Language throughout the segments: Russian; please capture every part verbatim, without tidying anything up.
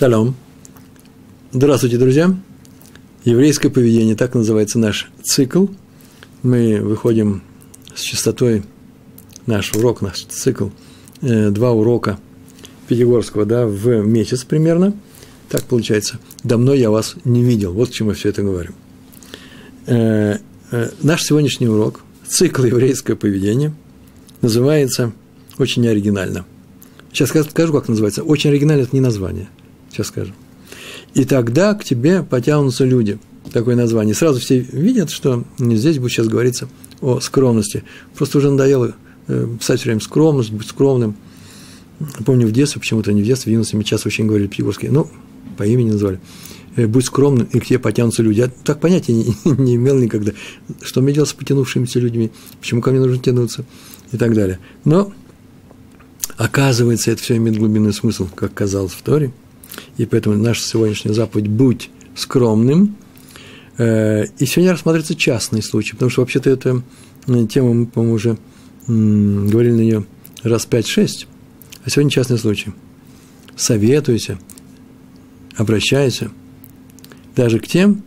Шалом. Здравствуйте, друзья. Еврейское поведение, так называется наш цикл. Мы выходим с частотой, наш урок, наш цикл, э, два урока Пятигорского, да, в месяц примерно. Так получается. Давно я вас не видел. Вот к чему я все это говорю. Э, э, наш сегодняшний урок, цикл «Еврейское поведение», называется очень оригинально. Сейчас скажу, как называется. Очень оригинально – это не название. Сейчас скажу. И тогда к тебе потянутся люди. Такое название. Сразу все видят, что здесь будет сейчас говориться о скромности. Просто уже надоело писать все время скромность, быть скромным. Помню, в детстве, почему-то не в детстве, в юности мне часто очень говорили пятигорские, ну, по имени назвали. Будь скромным, и к тебе потянутся люди. Я так понятия не, не имел никогда. Что мне делать с потянувшимися людьми? Почему ко мне нужно тянуться? И так далее. Но, оказывается, это все имеет глубинный смысл, как казалось в Торе. И поэтому наша сегодняшняя заповедь «Будь скромным». И сегодня рассматривается частный случай, потому что вообще-то эта тема, мы, по-моему, уже говорили на нее раз пять-шесть, а сегодня частный случай. Советуйся, обращайся даже к тем,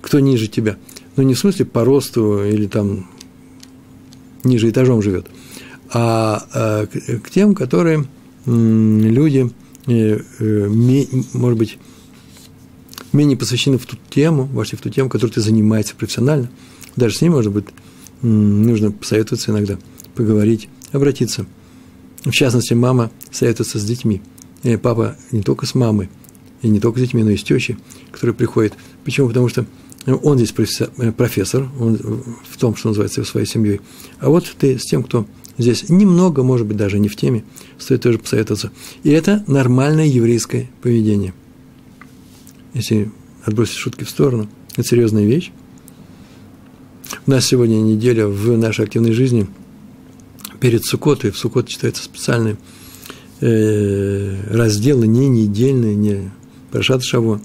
кто ниже тебя. Ну, не в смысле по росту или там ниже этажом живет, а к тем, которые люди... может быть, менее посвящены в ту тему, вошли в ту тему, которой ты занимаешься профессионально. Даже с ним, может быть, нужно посоветоваться иногда, поговорить, обратиться. В частности, мама советуется с детьми. И папа не только с мамой, и не только с детьми, но и с тещей, которая приходит. Почему? Потому что он здесь профессор, он в том, что называется, своей семьей. А вот ты с тем, кто... здесь немного, может быть, даже не в теме, стоит тоже посоветоваться. И это нормальное еврейское поведение. Если отбросить шутки в сторону, это серьезная вещь. У нас сегодня неделя в нашей активной жизни перед Суккот, и в Суккот читаются специальные разделы, не недельные, не Парашат Шаво,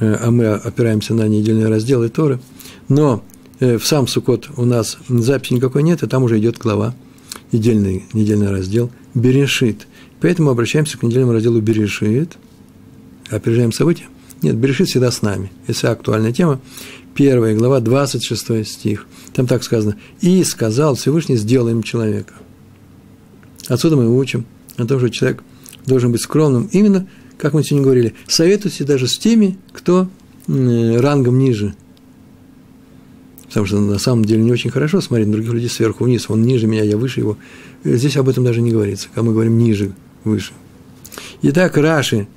а мы опираемся на недельные разделы Торы. Но в сам Суккот у нас записи никакой нет, и там уже идет глава. Недельный, недельный раздел «Берешит». Поэтому обращаемся к недельному разделу «Берешит». Опережаем события? Нет, «Берешит» всегда с нами. Это актуальная тема. Первая глава, двадцать шестой стих. Там так сказано. «И сказал Всевышний, сделаем человека». Отсюда мы учим о том, что человек должен быть скромным. Именно, как мы сегодня говорили, советуйся даже с теми, кто рангом ниже. Потому что на самом деле не очень хорошо смотреть на других людей сверху вниз. Он ниже меня, я выше его. Здесь об этом даже не говорится. Когда мы говорим ниже, выше. Итак, Раши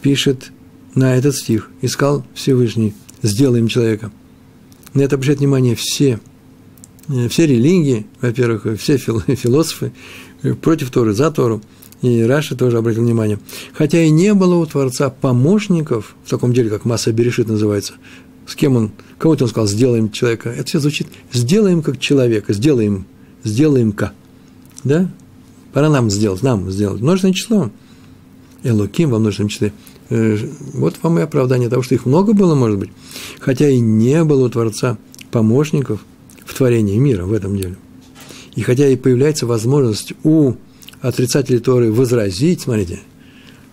пишет на этот стих. Искал Всевышний, сделаем человека. На это обращают внимание все. Все религии, во-первых, все философы против Торы, за Тору. И Раши тоже обратил внимание. Хотя и не было у Творца помощников, в таком деле, как масса Берешит называется, с кем он, кому-то он сказал, сделаем человека. Это все звучит, сделаем как человека, сделаем, сделаем-ка. Да? Пора нам сделать, нам сделать. Множественное число. Элоким во множественном числе. Вот вам и оправдание того, что их много было, может быть. Хотя и не было у Творца помощников в творении мира в этом деле. И хотя и появляется возможность у отрицателей Торы возразить, смотрите,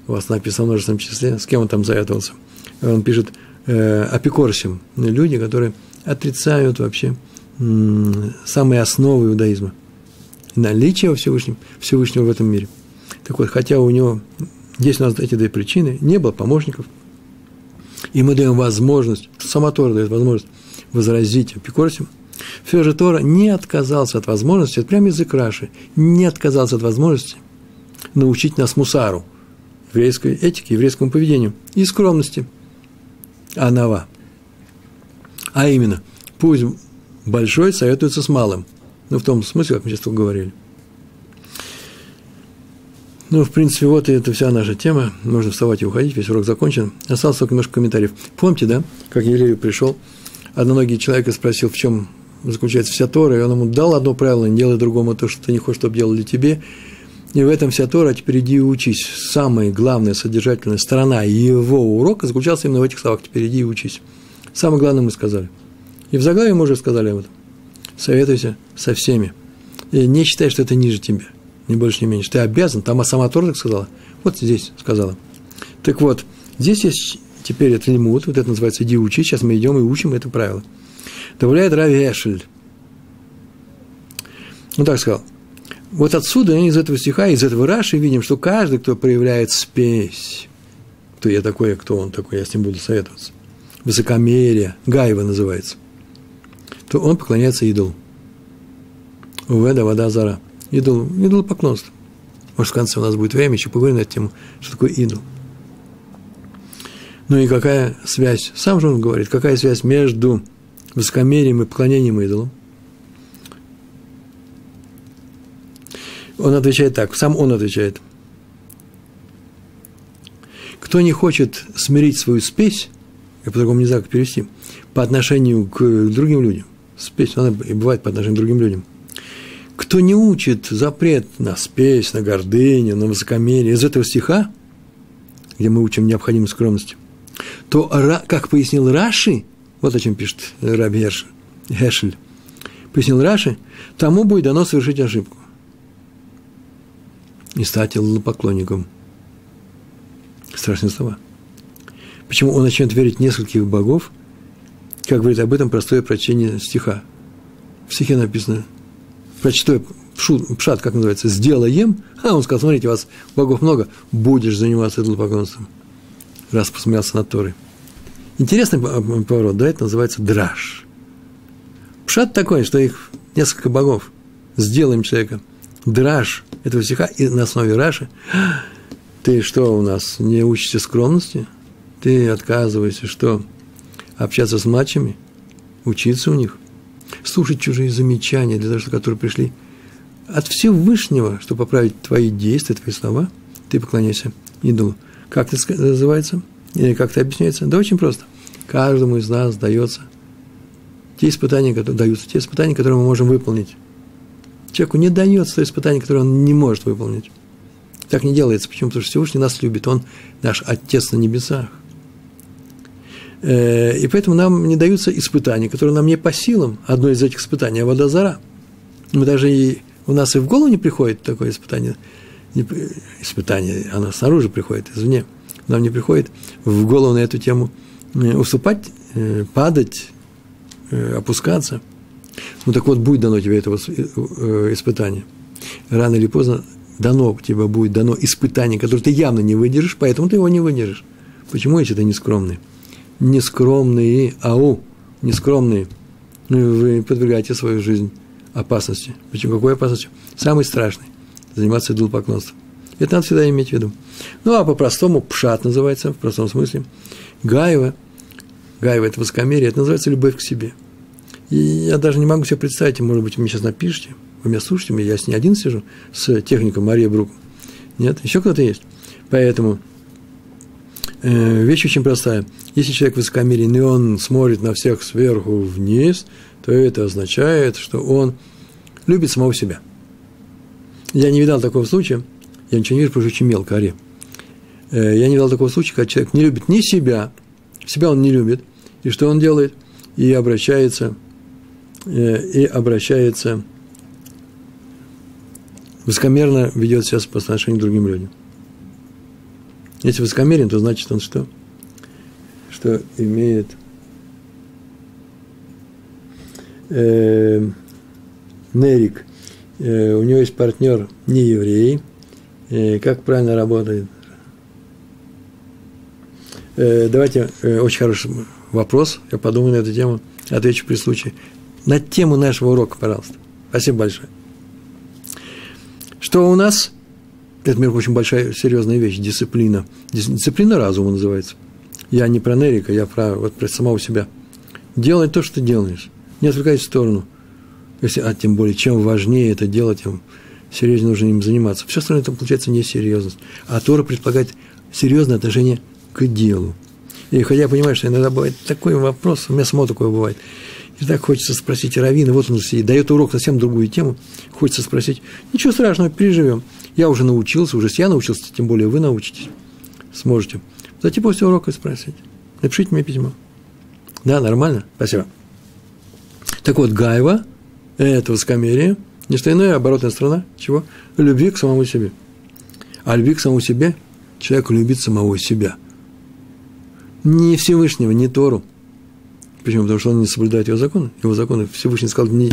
у вас написано в множественном числе, с кем он там заятывался. Он пишет, Апикорсим, люди, которые отрицают вообще самые основы иудаизма, наличие Всевышнего, Всевышнего в этом мире. Так вот, хотя у него, здесь у нас эти две причины, не было помощников, и мы даем возможность, сама Тора дает возможность возразить Апикорсим, все же Тора не отказался от возможности, это прямо язык Раши, не отказался от возможности научить нас мусару, еврейской этике, еврейскому поведению и скромности. Анава. А именно, пусть большой советуется с малым. Ну, в том смысле, как мы сейчас говорили. Ну, в принципе, вот и это вся наша тема. Можно вставать и уходить, весь урок закончен. Осталось только немножко комментариев. Помните, да, как Илель пришел, одноногий человек и спросил, в чем заключается вся Тора, и он ему дал одно правило, не делай другому то, что ты не хочешь, чтобы делали тебе. И в этом вся Тора, а теперь иди и учись. Самая главная содержательная сторона его урока заключалась именно в этих словах. Теперь иди и учись. Самое главное мы сказали. И в заглаве мы уже сказали об этом. Советуйся со всеми. И не считай, что это ниже тебя. Ни больше, ни меньше. Ты обязан. Там сама Тора так сказала. Вот здесь сказала. Так вот, Здесь есть теперь это лимут, вот это называется «иди учи», сейчас мы идем и учим это правило. Добавляет Рави Эшель. Он так сказал. Вот отсюда, из этого стиха, из этого Раши видим, что каждый, кто проявляет спесь, кто я такой, кто он такой, я с ним буду советоваться, высокомерие, гайва называется, то он поклоняется идолу. Уведа вода зара. Идол, идол поклонство. Может, в конце у нас будет время, еще поговорим на эту тему, что такое идол. Ну и какая связь, сам же он говорит, какая связь между высокомерием и поклонением идолу? Он отвечает так, сам он отвечает. Кто не хочет смирить свою спесь, я по-другому не знаю, как перевести, по отношению к другим людям, спесь, она и бывает по отношению к другим людям, кто не учит запрет на спесь, на гордыню, на высокомерие из этого стиха, где мы учим необходимость скромности, то, как пояснил Раши, вот о чем пишет Раби Эшель, пояснил Раши, тому будет дано совершить ошибку и стать идолопоклонником. Страшные слова. Почему он начнет верить в нескольких богов, как говорит об этом простое прочтение стиха. В стихе написано, прочитай пшат, как называется, сделаем, а он сказал, смотрите, у вас богов много, будешь заниматься идолопоклонством. Раз посмеялся над Торой. Интересный поворот, да, это называется драж. Пшат такой, что их несколько богов, сделаем человека. Драж этого стиха и на основе Раши. Ты что у нас, не учишься скромности? Ты отказываешься, что, общаться с младшими, учиться у них, слушать чужие замечания, для того, чтобы, которые пришли от Всевышнего, чтобы поправить твои действия, твои слова, ты поклоняйся идолу. Как это называется? Или как это объясняется? Да очень просто. Каждому из нас дается те испытания, которые даются, те испытания, которые мы можем выполнить. Человеку не дается то испытание, которое он не может выполнить. Так не делается. Почему? Потому что Всевышний нас любит. Он наш Отец на небесах. И поэтому нам не даются испытания, которые нам не по силам. Одно из этих испытаний – авода зара. Мы даже и, у нас и в голову не приходит такое испытание. Испытание, оно снаружи приходит, извне. Нам не приходит в голову на эту тему уступать, падать, опускаться. Ну так вот, будет дано тебе это испытание. Рано или поздно дано тебе будет дано испытание, которое ты явно не выдержишь, поэтому ты его не выдержишь. Почему, если ты нескромный? Нескромные, ау, нескромные, вы подвергаете свою жизнь опасности. Почему? Какой опасности? Самый страшный – заниматься идолопоклонством. Это надо всегда иметь в виду. Ну, а по-простому пшат называется, в простом смысле. Гаева, гаева – это высокомерие, это называется любовь к себе. И я даже не могу себе представить, может быть, вы мне сейчас напишите, вы меня слушаете, я с ней один сижу, с техником Мария Брук. Нет, еще кто-то есть. Поэтому э, вещь очень простая. Если человек высокомерен, и он смотрит на всех сверху вниз, то это означает, что он любит самого себя. Я не видал такого случая, я ничего не вижу, потому что очень мелко, Ари. Э, я не видал такого случая, когда человек не любит ни себя, себя он не любит, и что он делает? И обращается... и обращается, высокомерно ведет себя по отношению к другим людям. Если высокомерен, то значит он что? Что имеет э, Нерик, э, у него есть партнер не еврей, э, как правильно работает? Э, давайте, э, очень хороший вопрос, я подумаю на эту тему, отвечу при случае. На тему нашего урока, пожалуйста. Спасибо большое. Что у нас? Это, например, очень большая, серьезная вещь, дисциплина. Дисциплина разума называется. Я не про Нерика, я про, вот, про самого себя. Делай то, что ты делаешь. Не отвлекайся в сторону. Если, а тем более, чем важнее это делать, тем серьезнее нужно им заниматься. Все остальное, там получается несерьезность. А Тора предполагает серьезное отношение к делу. И хотя я понимаю, что иногда бывает такой вопрос, у меня само такое бывает. И так хочется спросить раввина, вот он сидит, дает урок совсем другую тему, хочется спросить, ничего страшного, переживем. Я уже научился, уже я научился, тем более вы научитесь, сможете. Зайти после урока и спросить, напишите мне письмо. Да, нормально? Спасибо. Так вот, гайва, это высокомерие, не что иное, оборотная сторона, чего? Любви к самому себе. А любви к самому себе, человек любит самого себя. ни Всевышнего, ни Тору. Почему? Потому что он не соблюдает его законы. Его законы Всевышний сказал, не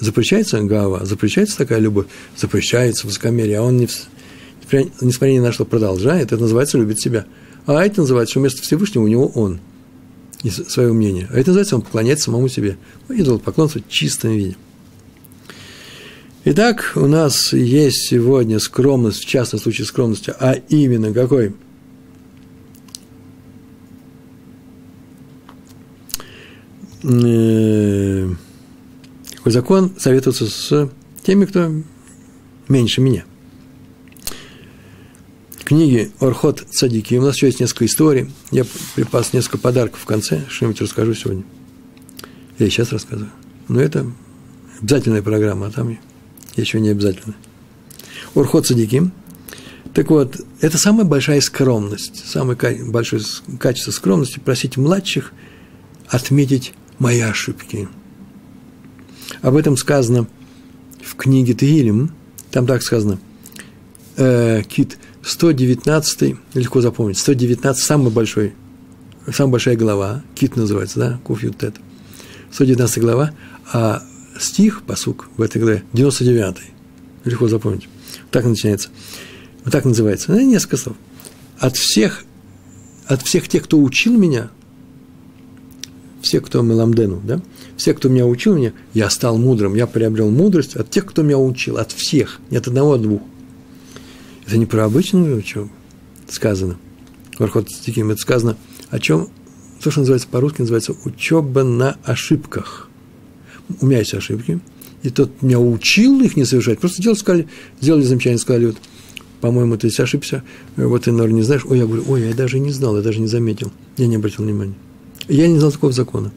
запрещается гава, запрещается такая любовь, запрещается высокомерие, а он, не, несмотря ни на что, продолжает. Это называется «любит себя». А это называется, что вместо Всевышнего у него он и свое мнение. А это называется, он поклоняется самому себе. Идол поклонства в чистом виде. Итак, у нас есть сегодня скромность, в частном случае скромность, а именно какой? Какой закон советуется с теми, кто меньше меня. Книги Орхот Цадики. У нас еще есть несколько историй. Я припас несколько подарков в конце. Что-нибудь расскажу сегодня. Я и сейчас рассказываю. Но это обязательная программа, а там я еще не обязательно. Орхот Цадики. Так вот, это самая большая скромность, самое большое качество скромности — просить младших отметить мои ошибки. Об этом сказано в книге Тегилим. Там так сказано. Э, Кит сто девятнадцатый, легко запомнить, сто девятнадцатый, самый большой, самая большая глава, Кит называется, да, Куф-Ют-Тет, сто девятнадцатая глава, а стих, пасук в этой главе, девяносто девятый, легко запомнить, так начинается, вот так называется, ну, несколько слов. От всех, от всех тех, кто учил меня, все, кто меламдену, да, все, кто меня учил, меня, я стал мудрым, я приобрел мудрость от тех, кто меня учил, от всех, не от одного, от двух. Это не про обычную учебу сказано. В Орхот Цадиким это сказано о чем, то, что называется по-русски, называется учеба на ошибках. У меня есть ошибки, и тот меня учил их не совершать. Просто делали, сказали, сделали замечание, сказали, вот, по-моему, ты ошибся, вот ты, наверное, не знаешь. Ой, я говорю, ой, я даже не знал, я даже не заметил, я не обратил внимания. Я не знал такого закона.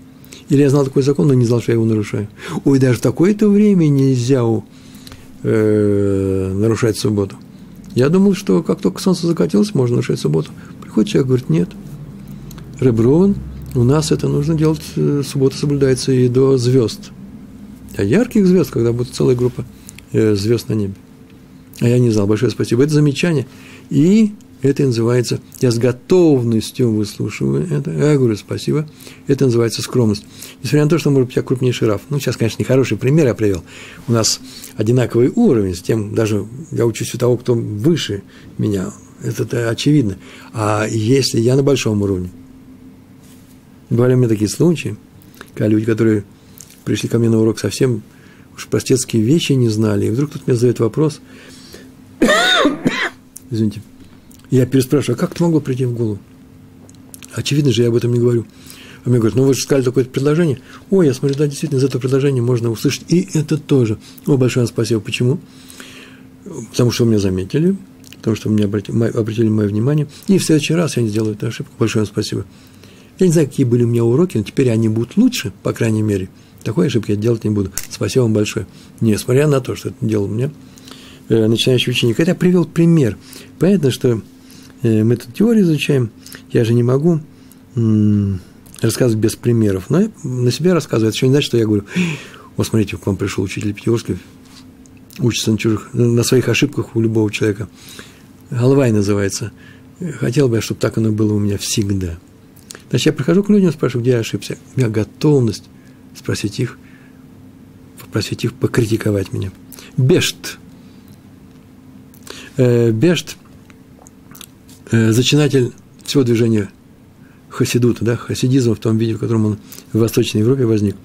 Или я знал такой закон, но не знал, что я его нарушаю. Ой, даже в такое-то время нельзя э, нарушать субботу. Я думал, что как только солнце закатилось, можно нарушать субботу. Приходит человек, говорит, нет. Реб Рован, у нас это нужно делать, суббота соблюдается и до звезд. А ярких звезд, когда будет целая группа звезд на небе. А я не знал, большое спасибо. Это замечание. И это называется, я с готовностью выслушиваю это. Я говорю, спасибо. Это называется скромность. Несмотря на то, что, может быть, я крупнейший раф. Ну, сейчас, конечно, нехороший пример я привел. У нас одинаковый уровень, с тем даже я учусь у того, кто выше меня. Это очевидно. А если я на большом уровне? Бывали у меня такие случаи, когда люди, которые пришли ко мне на урок, совсем уж простецкие вещи не знали, и вдруг кто-то мне задает вопрос. Извините. Я переспрашиваю, а как это могло прийти в голову? Очевидно же, я об этом не говорю. А мне говорят, ну вы же сказали такое предложение. Ой, я смотрю, да, действительно, из этого предложения можно услышать и это тоже. О, большое вам спасибо. Почему? Потому что вы меня заметили, потому что вы меня обратили, обратили мое внимание, и в следующий раз я не сделаю эту ошибку. Большое вам спасибо. Я не знаю, какие были у меня уроки, но теперь они будут лучше, по крайней мере. Такой ошибки я делать не буду. Спасибо вам большое. Несмотря на то, что это делал мне начинающий ученик. Хотя привел пример. Понятно, что мы эту теорию изучаем, я же не могу рассказывать без примеров, но я на себя рассказываю, это еще не значит, что я говорю, вот смотрите, к вам пришел учитель Пятигорский, учится на, чужих, на своих ошибках у любого человека, Алвай называется, хотел бы я, чтобы так оно было у меня всегда. Значит, я прихожу к людям, спрашиваю, где я ошибся, у меня готовность спросить их, попросить их покритиковать меня. Бешт. Бешт. Зачинатель всего движения хасидута, да, хасидизма в том виде, в котором он в Восточной Европе возник,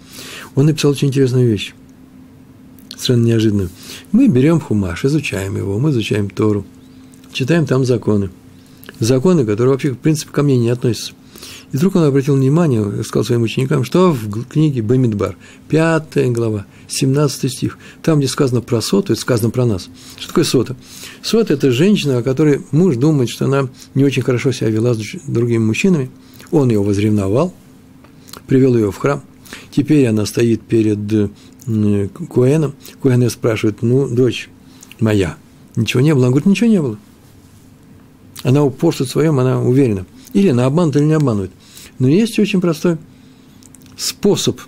он написал очень интересную вещь, совершенно неожиданную. Мы берем хумаш, изучаем его, мы изучаем Тору, читаем там законы, законы, которые вообще, в принципе, ко мне не относятся. И вдруг он обратил внимание, сказал своим ученикам, что в книге Бамидбар, пятая глава, семнадцатый стих, там, где сказано про соту, это сказано про нас. Что такое сота? Сота – это женщина, о которой муж думает, что она не очень хорошо себя вела с другими мужчинами. Он ее возревновал, привел ее в храм. Теперь она стоит перед Коэном. Коэн ее спрашивает, ну, дочь моя, ничего не было? Он говорит, ничего не было. Она упорствует в своем, она уверена. Или она обманывает, или не обманывает. Но есть очень простой способ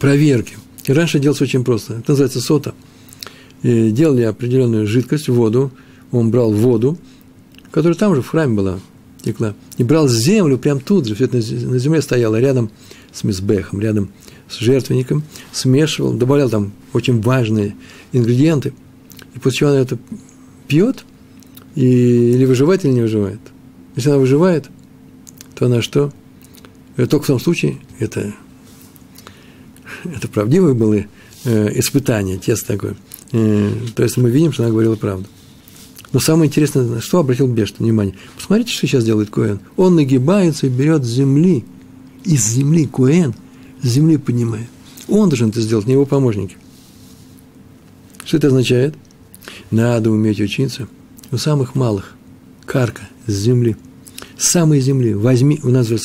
проверки. И раньше делалось очень просто. Это называется сота. И делали определенную жидкость, воду. Он брал воду, которая там же в храме была. текла, и брал землю прямо тут же, все это на земле стояло, рядом с мизбехом, рядом с жертвенником, смешивал, добавлял там очень важные ингредиенты, и после чего она это пьет, и или выживает, или не выживает. Если она выживает, то она что? Только в том случае, это, это правдивые были э, испытания, тесто такое. Э, то есть мы видим, что она говорила правду. Но самое интересное, что обратил Бешт внимание. Посмотрите, что сейчас делает Коэн. Он нагибается и берет с земли, из земли Коэн, с земли поднимает. Он должен это сделать, не его помощники. Что это означает? Надо уметь учиться у самых малых. Карка с земли. С самой земли. Возьми, у нас же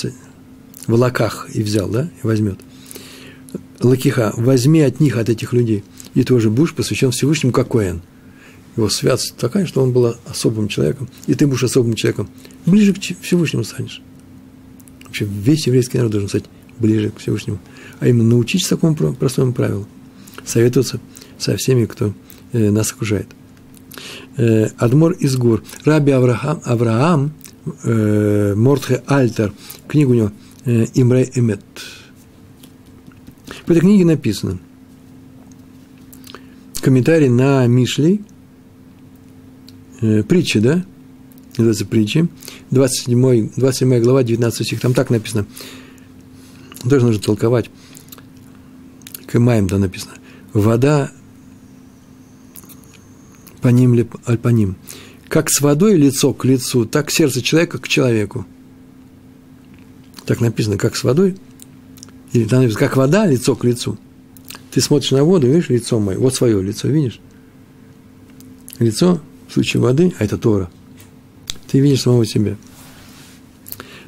в лаках и взял, да, и возьмет. Лакиха, возьми от них, от этих людей. И тоже будешь посвящен Всевышнему, как Коэн. Его святость такая, что он был особым человеком, и ты будешь особым человеком. Ближе к Всевышнему станешь. Вообще весь еврейский народ должен стать ближе к Всевышнему. А именно научиться такому простому правилу. Советоваться со всеми, кто э, нас окружает. Э, Адмор Изгур. Раби Авраам, Авраам э, Мортхе Альтер. Книга у него э, «Имре Эмет». В этой книге написано комментарий на Мишлей, притчи, да? Называется притчи. двадцать седьмая глава, девятнадцатый стих. Там так написано. Тоже нужно толковать. Кэмаем там написано. Вода по ним ли аль по ним. Как с водой лицо к лицу, так сердце человека к человеку. Так написано, как с водой. Или там написано, как вода лицо к лицу. Ты смотришь на воду, видишь, лицо мое. Вот свое лицо, видишь? Лицо в случае воды, а это Тора, ты видишь самого себя.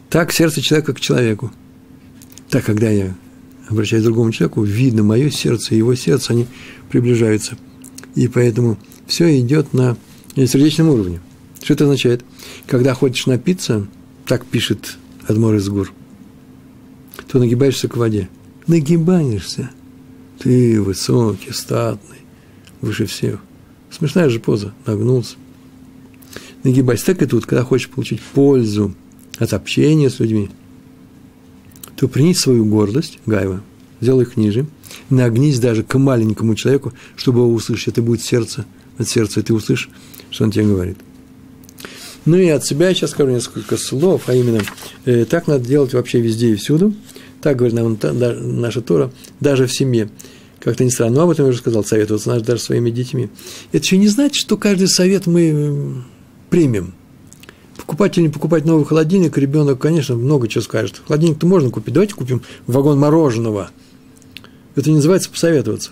Так сердце человека к человеку. Так, когда я обращаюсь к другому человеку, видно мое сердце и его сердце, они приближаются. И поэтому все идет на сердечном уровне. Что это означает? Когда хочешь напиться, так пишет Адмор Изгур, то нагибаешься к воде. Нагибаешься. Ты высокий, статный, выше всех. Смешная же поза, нагнулся. Нагибайся. Так и тут, когда хочешь получить пользу от общения с людьми, то принеси свою гордость, гайва, сделай их ниже, нагнись даже к маленькому человеку, чтобы его услышать. Это будет сердце от сердца, и ты услышишь, что он тебе говорит. Ну и от себя я сейчас скажу несколько слов, а именно, э, так надо делать вообще везде и всюду. Так говорит нам та, да, наша Тора, даже в семье. Как-то не странно, но об этом я уже сказал, советоваться надо даже своими детьми. Это еще не значит, что каждый совет мы примем. Покупать или не покупать новый холодильник, ребенок, конечно, много чего скажет. Холодильник-то можно купить, давайте купим вагон мороженого. Это не называется посоветоваться.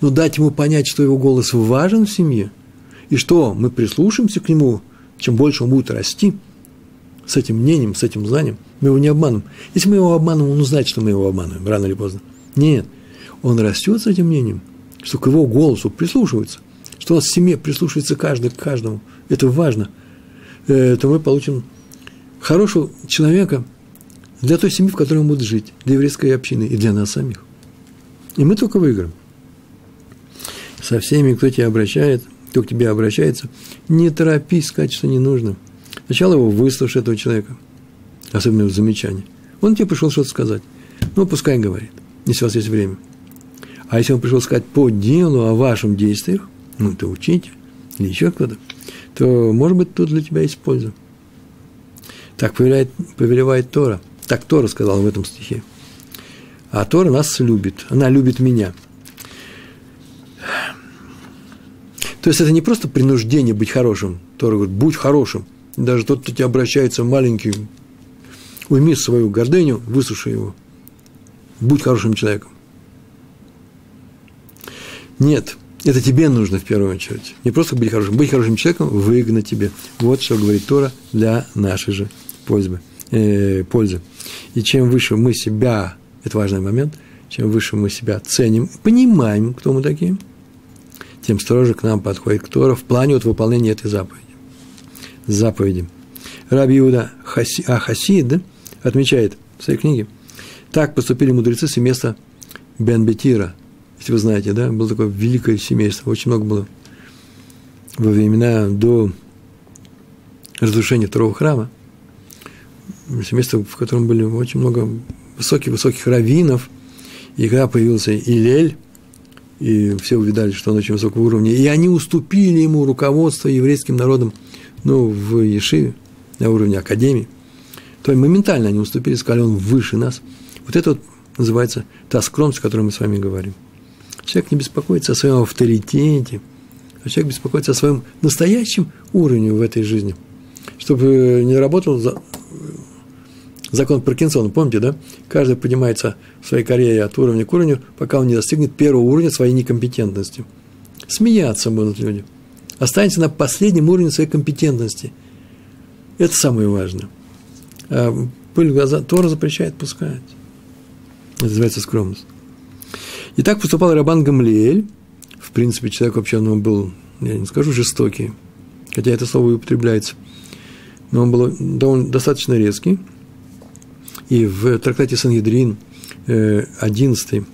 Но дать ему понять, что его голос важен в семье, и что мы прислушаемся к нему, чем больше он будет расти, с этим мнением, с этим знанием, мы его не обманем. Если мы его обманываем, он узнает, что мы его обманываем, рано или поздно. Нет. Он растет с этим мнением, что к его голосу прислушиваются, что у нас в семье прислушивается каждый к каждому, это важно, то мы получим хорошего человека для той семьи, в которой он будет жить, для еврейской общины и для нас самих. И мы только выиграем. Со всеми, кто тебя обращает, кто к тебе обращается, не торопись сказать, что не нужно. Сначала его выслушай, этого человека, особенно в замечании. Он тебе пришел что-то сказать, ну, пускай говорит, если у вас есть время. А если он пришел сказать по делу о вашем действиях, ну, это учитель или еще кто-то, то, может быть, тут для тебя есть польза. Так повелевает, повелевает Тора. Так Тора сказала в этом стихе. А Тора нас любит. Она любит меня. То есть, это не просто принуждение быть хорошим. Тора говорит, будь хорошим. Даже тот, кто тебе обращается маленький, уйми свою гордыню, выслушай его. Будь хорошим человеком. Нет, это тебе нужно в первую очередь. Не просто быть хорошим. Быть хорошим человеком выгодно тебе. Вот что говорит Тора для нашей же пользы. Э, пользы. И чем выше мы себя, это важный момент, чем выше мы себя ценим, понимаем, кто мы такие, тем строже к нам подходит Тора в плане вот выполнения этой заповеди. Заповеди. Раби Иуда Хасид, да, отмечает в своей книге, так поступили мудрецы с места Бен-Бетира. Если вы знаете, да, было такое великое семейство, очень много было во времена до разрушения второго храма. семейство, в котором были очень много высоких-высоких раввинов, и когда появился Илель, и все увидали, что он очень высокого уровня, и они уступили ему руководство еврейским народом, ну, в Ешиве, на уровне академии, то моментально они уступили, сказали, он выше нас. Вот это вот называется та скромность, о которой мы с вами говорим. Человек не беспокоится о своем авторитете, а человек беспокоится о своем настоящем уровне в этой жизни, чтобы не работал за... закон Паркинсона, помните, да? Каждый поднимается в своей карьере от уровня к уровню, пока он не достигнет первого уровня своей некомпетентности. Смеяться будут люди. Останется на последнем уровне своей компетентности. Это самое важное. А пыль в глаза Тора запрещает пускать. Это называется скромность. И так поступал Рабан Гамлиэль. В принципе, человек вообще он был, я не скажу, жестокий, хотя это слово и употребляется. Но он был довольно, достаточно резкий. И в трактате Сан-Едрин, одиннадцатый,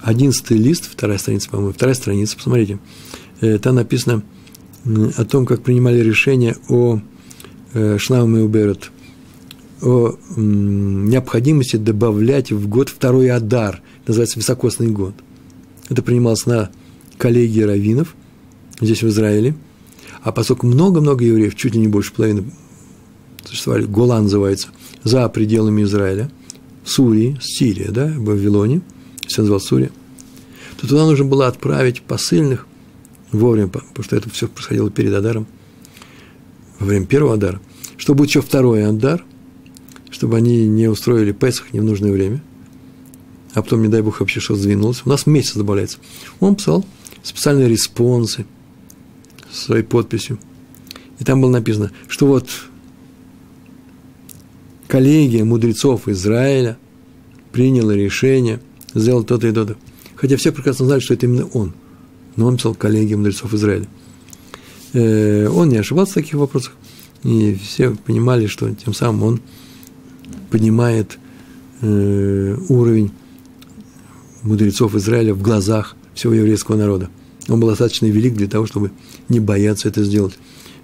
одиннадцатый лист, вторая страница, по-моему, вторая страница, посмотрите, там написано о том, как принимали решение о Шнаум и Уберет, о необходимости добавлять в год второй адар, называется високосный год. Это принималось на коллегии раввинов здесь, в Израиле, а поскольку много-много евреев, чуть ли не больше половины, существовали, Гола называется, за пределами Израиля, Сурии, Сирия, да, в Вавилоне, все называлось Сурия, то туда нужно было отправить посыльных вовремя, потому что это все происходило перед адаром, во время первого адара, что будет еще второй адар, чтобы они не устроили Песах не в нужное время, а потом, не дай бог, вообще что-то сдвинулось. У нас месяц добавляется. Он писал специальные респонсы со своей подписью, и там было написано, что вот коллегия мудрецов Израиля приняла решение, сделал то-то и то-то. Хотя все прекрасно знали, что это именно он. Но он писал коллегия мудрецов Израиля. Он не ошибался в таких вопросах. И все понимали, что тем самым он поднимает уровень мудрецов Израиля в глазах всего еврейского народа. Он был достаточно велик для того, чтобы не бояться это сделать.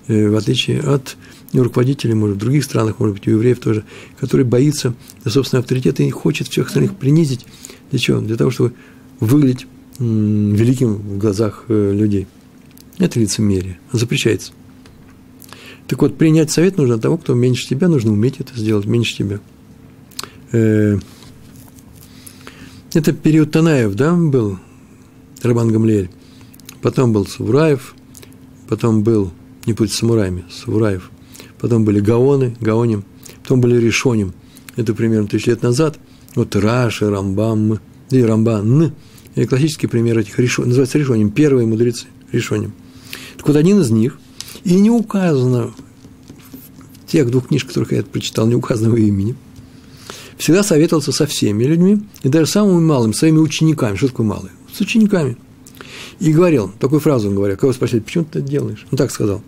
В отличие от руководителей, может, в других странах, может быть, у евреев тоже, который боится собственного авторитета и хочет всех остальных принизить. Для чего? Для того, чтобы выглядеть великим в глазах людей. Это лицемерие. Запрещается. Так вот, принять совет нужно от того, кто меньше тебя, нужно уметь это сделать, меньше тебя. Это период Танаев, да, был Рабан Гамлиэль. Потом был Савураев, потом был, не путь с самураями, Савураев. Потом были Гаоны, Гаоним, потом были Решоним. Это примерно тысячу лет назад. Вот Раши, Рамбам, и Рамбан. И классический пример этих решоним, называется Решоним, первые мудрецы Решоним. Так вот, один из них, и не указано в тех двух книжках, которых я прочитал, не указано его имени, всегда советовался со всеми людьми, и даже самыми малыми, своими учениками. Что такое малые? С учениками. И говорил, такую фразу он говорил, кого спросили, почему ты это делаешь? Он так сказал,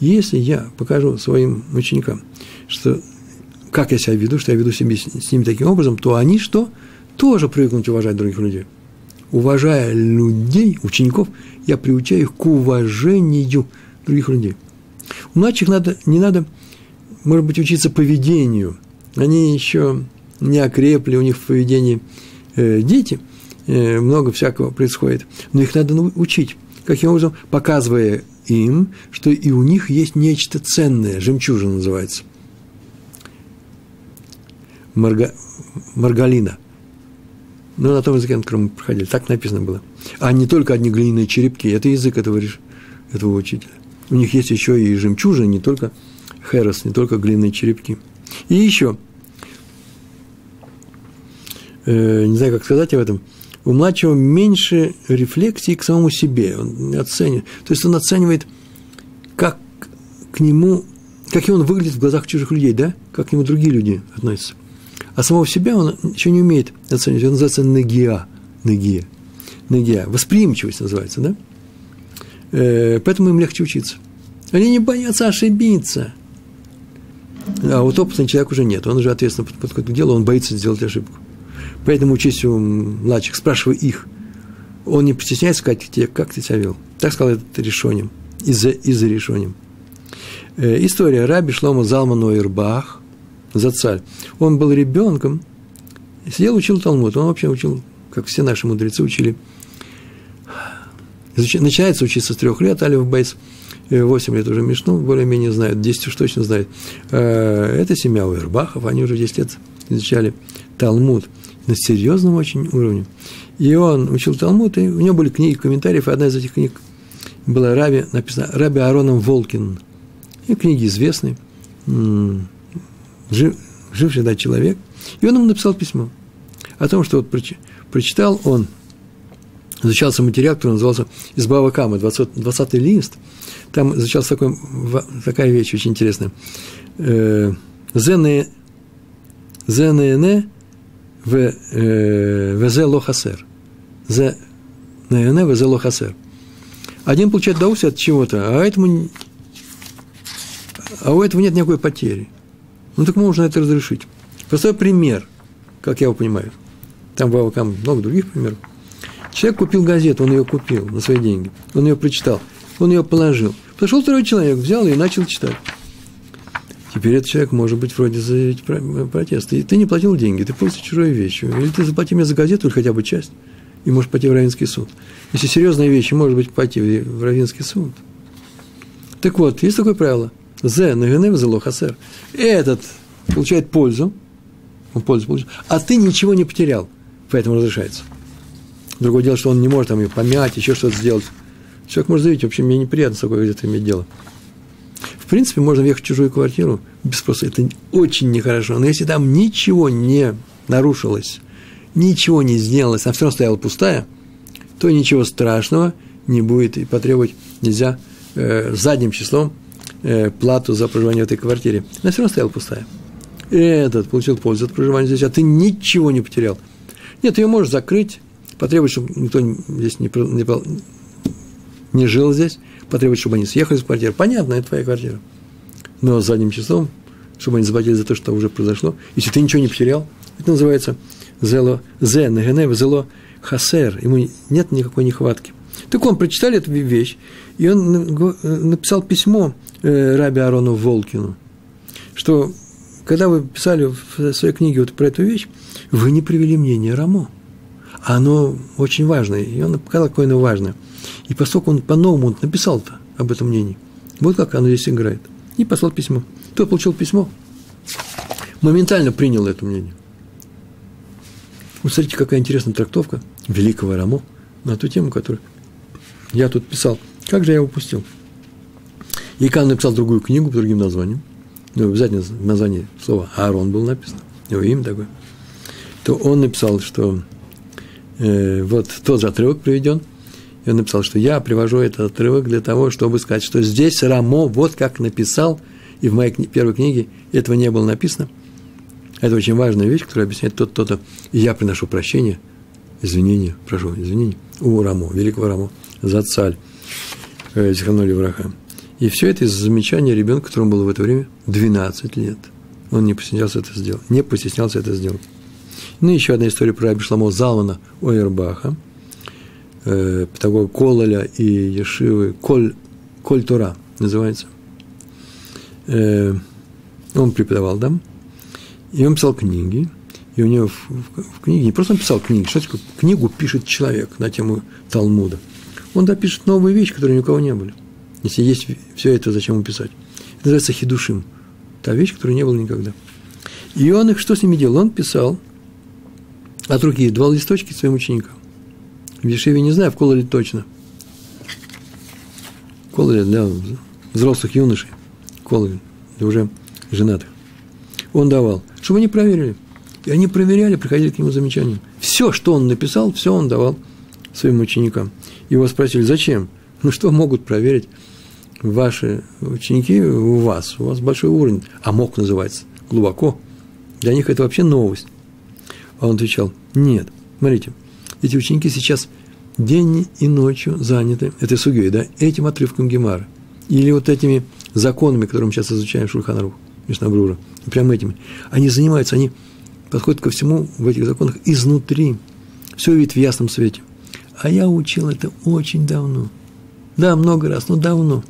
если я покажу своим ученикам, что, как я себя веду, что я веду себя с ними таким образом, то они что? Тоже привыкнут уважать других людей. Уважая людей, учеников, я приучаю их к уважению других людей. У младших надо, не надо, может быть, учиться поведению. Они еще не окрепли, у них в поведении э, дети, много всякого происходит, но их надо учить, каким образом, показывая им, что и у них есть нечто ценное, жемчужина называется, Марга... маргалина, ну, на том языке, на котором мы проходили, так написано было, а не только одни глиняные черепки, это язык этого, этого учителя, у них есть еще и жемчужина, не только херес, не только глиняные черепки, и еще, э, не знаю, как сказать об этом, у младшего меньше рефлексии к самому себе, он оценивает, то есть он оценивает, как к нему, как он выглядит в глазах чужих людей, да, как к нему другие люди относятся, а самого себя он еще не умеет оценивать, он называется негиа, негиа, негиа, восприимчивость называется, да, поэтому им легче учиться, они не боятся ошибиться, а вот опытный человек уже нет, он уже ответственно подходит к делу, он боится сделать ошибку. Поэтому учись у младших, спрашивай их. Он не постесняется сказать тебе, как ты себя вел. Так сказал этот Решоним, из-за из-за Решоним. История. Раби Шломо Залман Ойрбах, Зацаль, он был ребенком, сидел, учил Талмуд. Он вообще учил, как все наши мудрецы учили. Начинается учиться с трех лет, Алиф Бейс, восемь лет уже Мишну, более-менее знают, десять уж точно знают. Это семья Ойрбахов, они уже в десять лет изучали Талмуд на серьезном очень уровне. И он учил Талмуд, и у него были книги, комментариев, и одна из этих книг была Раби, написана Раби Аароном Волкин. И книги известные, жив, живший да, человек. И он ему написал письмо о том, что вот прочитал он, изучался материал, который назывался «Избава Камы», двадцатый лист. Там изучалась такой, такая вещь очень интересная. «Зене не везе лохасер». «Зене не везе лохасер». Один получает удовольствие от чего-то, а этому... А у этого нет никакой потери. Ну, так можно это разрешить. Простой пример, как я его понимаю. Там было много других примеров. Человек купил газету, он ее купил на свои деньги. Он ее прочитал, он ее положил. Подошел второй человек, взял ее и начал читать. Теперь этот человек может быть вроде заявить протест. И ты не платил деньги, ты пользуешься чужой вещью. Или ты заплати мне за газету, или хотя бы часть, и можешь пойти в раввинский суд. Если серьезные вещи, может быть, пойти в раввинский суд. Так вот, есть такое правило. Зе, нагенев, зе лохасер. Этот получает пользу, он пользу получает, а ты ничего не потерял, поэтому разрешается. Другое дело, что он не может там ее помять, еще что-то сделать. Человек может заявить, вообще мне неприятно с такой газетой иметь дело. В принципе, можно въехать в чужую квартиру без спроса, это очень нехорошо, но если там ничего не нарушилось, ничего не сделалось, а все равно стояла пустая, то ничего страшного не будет, и потребовать нельзя э, задним числом плату за проживание в этой квартире. Она все равно стояла пустая. Этот получил пользу от проживания здесь, а ты ничего не потерял. Нет, ты ее можешь закрыть, потребовать, чтобы никто здесь не, не, не жил здесь, потребовать, чтобы они съехали из квартиры. Понятно, это твоя квартира. Но задним числом, чтобы они заплатили за то, что уже произошло, если ты ничего не потерял, это называется зело, зе, нагенев, зело хасер. Ему нет никакой нехватки. Так он прочитал эту вещь, и он написал письмо Раби Аарону Волкину, что когда вы писали в своей книге вот про эту вещь, вы не привели мнение Рамо. Оно очень важное, и он показал, какое оно важное. И поскольку он по-новому написал-то об этом мнении, вот как оно здесь играет. И послал письмо. Кто получил письмо, моментально принял это мнение. Вот смотрите, какая интересная трактовка великого Рамо на ту тему, которую я тут писал. Как же я его упустил? И Кан написал другую книгу по другим названием, ну, обязательно название слова «Аарон» было написано, его имя такое, то он написал, что э, вот тот же отрывок приведен, и он написал, что я привожу этот отрывок для того, чтобы сказать, что здесь Рамо вот как написал, и в моей кни- первой книге этого не было написано. Это очень важная вещь, которая объясняет тот, кто-то, и я приношу прощение, извинения, прошу, извинения, у Рамо, великого Рамо, за царь, э, Зиханули Враха. И все это из-за замечания ребенка, которому было в это время двенадцать лет. Он не постеснялся это сделать. Не постеснялся это сделать. Ну, и еще одна история про Раби Шломо Залмана Ойрбаха, э, педагога Кололя и Ешивы, Коль, Коль Тора называется. Э, он преподавал, да? И он писал книги. И у него в, в, в книге, не просто он писал книги, что такое? Книгу пишет человек на тему Талмуда. Он допишет новые вещи, которые ни у кого не были. Если есть все это, зачем писать? Это называется хидушим. Та вещь, которой не было никогда. И он их что с ними делал? Он писал от руки, два листочки своим ученикам. В Ешиве не знаю, в Кололе точно. Кололе для взрослых юношей. Кололе для уже женатых. Он давал, чтобы они проверили. И они проверяли, приходили к нему замечаниям. Все, что он написал, все он давал своим ученикам. Его спросили, зачем? Ну, что могут проверить ваши ученики у вас, у вас большой уровень, амок называется, глубоко, для них это вообще новость. А он отвечал, нет, смотрите, эти ученики сейчас день и ночью заняты этой сугей, да, этим отрывком Гемара, или вот этими законами, которые мы сейчас изучаем в Шульхан Арух, Мишна Брура, прямо этими, они занимаются, они подходят ко всему в этих законах изнутри, все видят в ясном свете. А я учил это очень давно, да, много раз, но давно.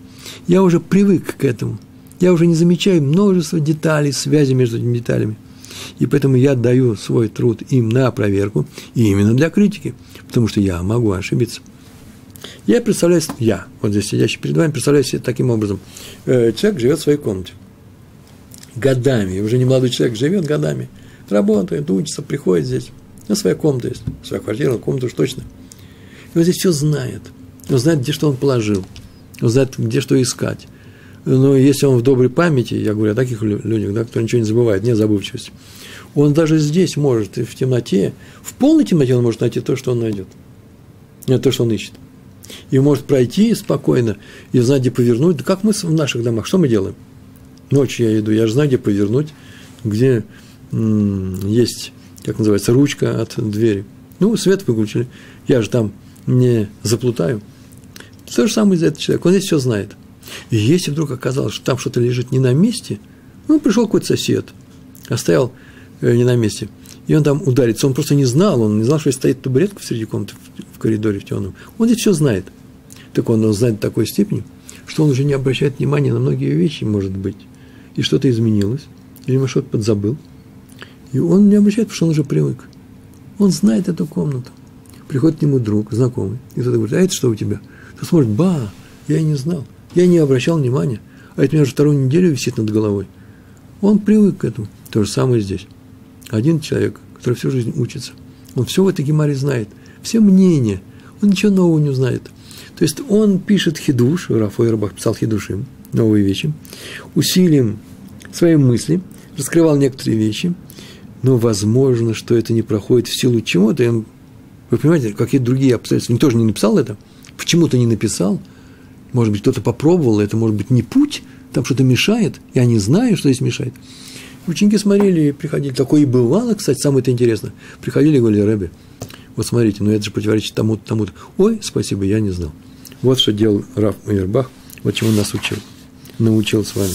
я уже привык к этому. Я уже не замечаю множество деталей, связи между этими деталями. И поэтому я даю свой труд им на проверку, и именно для критики, потому что я могу ошибиться. Я представляю, я, вот здесь сидящий перед вами, представляю себе таким образом. Человек живет в своей комнате годами, уже не молодой человек, живет годами, работает, учится, приходит здесь. Ну, своя комната есть, своя квартира, комната уж точно. И он здесь все знает. Он знает, где что он положил, он знает, где что искать. Но если он в доброй памяти, я говорю о таких людях, да, кто ничего не забывает, не забывчивость, он даже здесь может, и в темноте, в полной темноте он может найти то, что он найдет, то, что он ищет. И может пройти спокойно и знать, где повернуть. Да как мы в наших домах, что мы делаем? Ночью я иду, я же знаю, где повернуть, где м- есть, как называется, ручка от двери. Ну, свет выключили, я же там не заплутаю. То же самое за этот человек, он здесь все знает. И если вдруг оказалось, что там что-то лежит не на месте, ну, пришел какой-то сосед, оставил э, не на месте, и он там ударится. Он просто не знал, он не знал, что стоит табуретка среди комнаты в, в коридоре в темном. Он здесь все знает. Так он, он знает в такой степени, что он уже не обращает внимания на многие вещи, может быть. И что-то изменилось, или он что-то подзабыл. И он не обращает, потому что он уже привык. Он знает эту комнату. Приходит к нему друг, знакомый, и кто-то говорит: а это что у тебя? Ты смотришь: ба, я и не знал. Я не обращал внимания, а это у меня уже вторую неделю висит над головой. Он привык к этому. То же самое здесь. Один человек, который всю жизнь учится, он все в этой гемаре знает, все мнения, он ничего нового не узнает. То есть он пишет хидуш, Рафа и Рабах писал хидушим, новые вещи, усилием своей мысли раскрывал некоторые вещи, но возможно, что это не проходит в силу чего-то. Вы понимаете, какие-то другие обстоятельства. Никто же не написал это, почему-то не написал. Может быть, кто-то попробовал, это может быть не путь, там что-то мешает, я не знаю, что здесь мешает. Ученики смотрели и приходили, такое и бывало, кстати, самое-то интересное. Приходили и говорили: Рэбби, вот смотрите, ну это же противоречит тому-то, тому-то. Ой, спасибо, я не знал. Вот что делал Рав Мейербах, вот чему нас учил, научил с вами.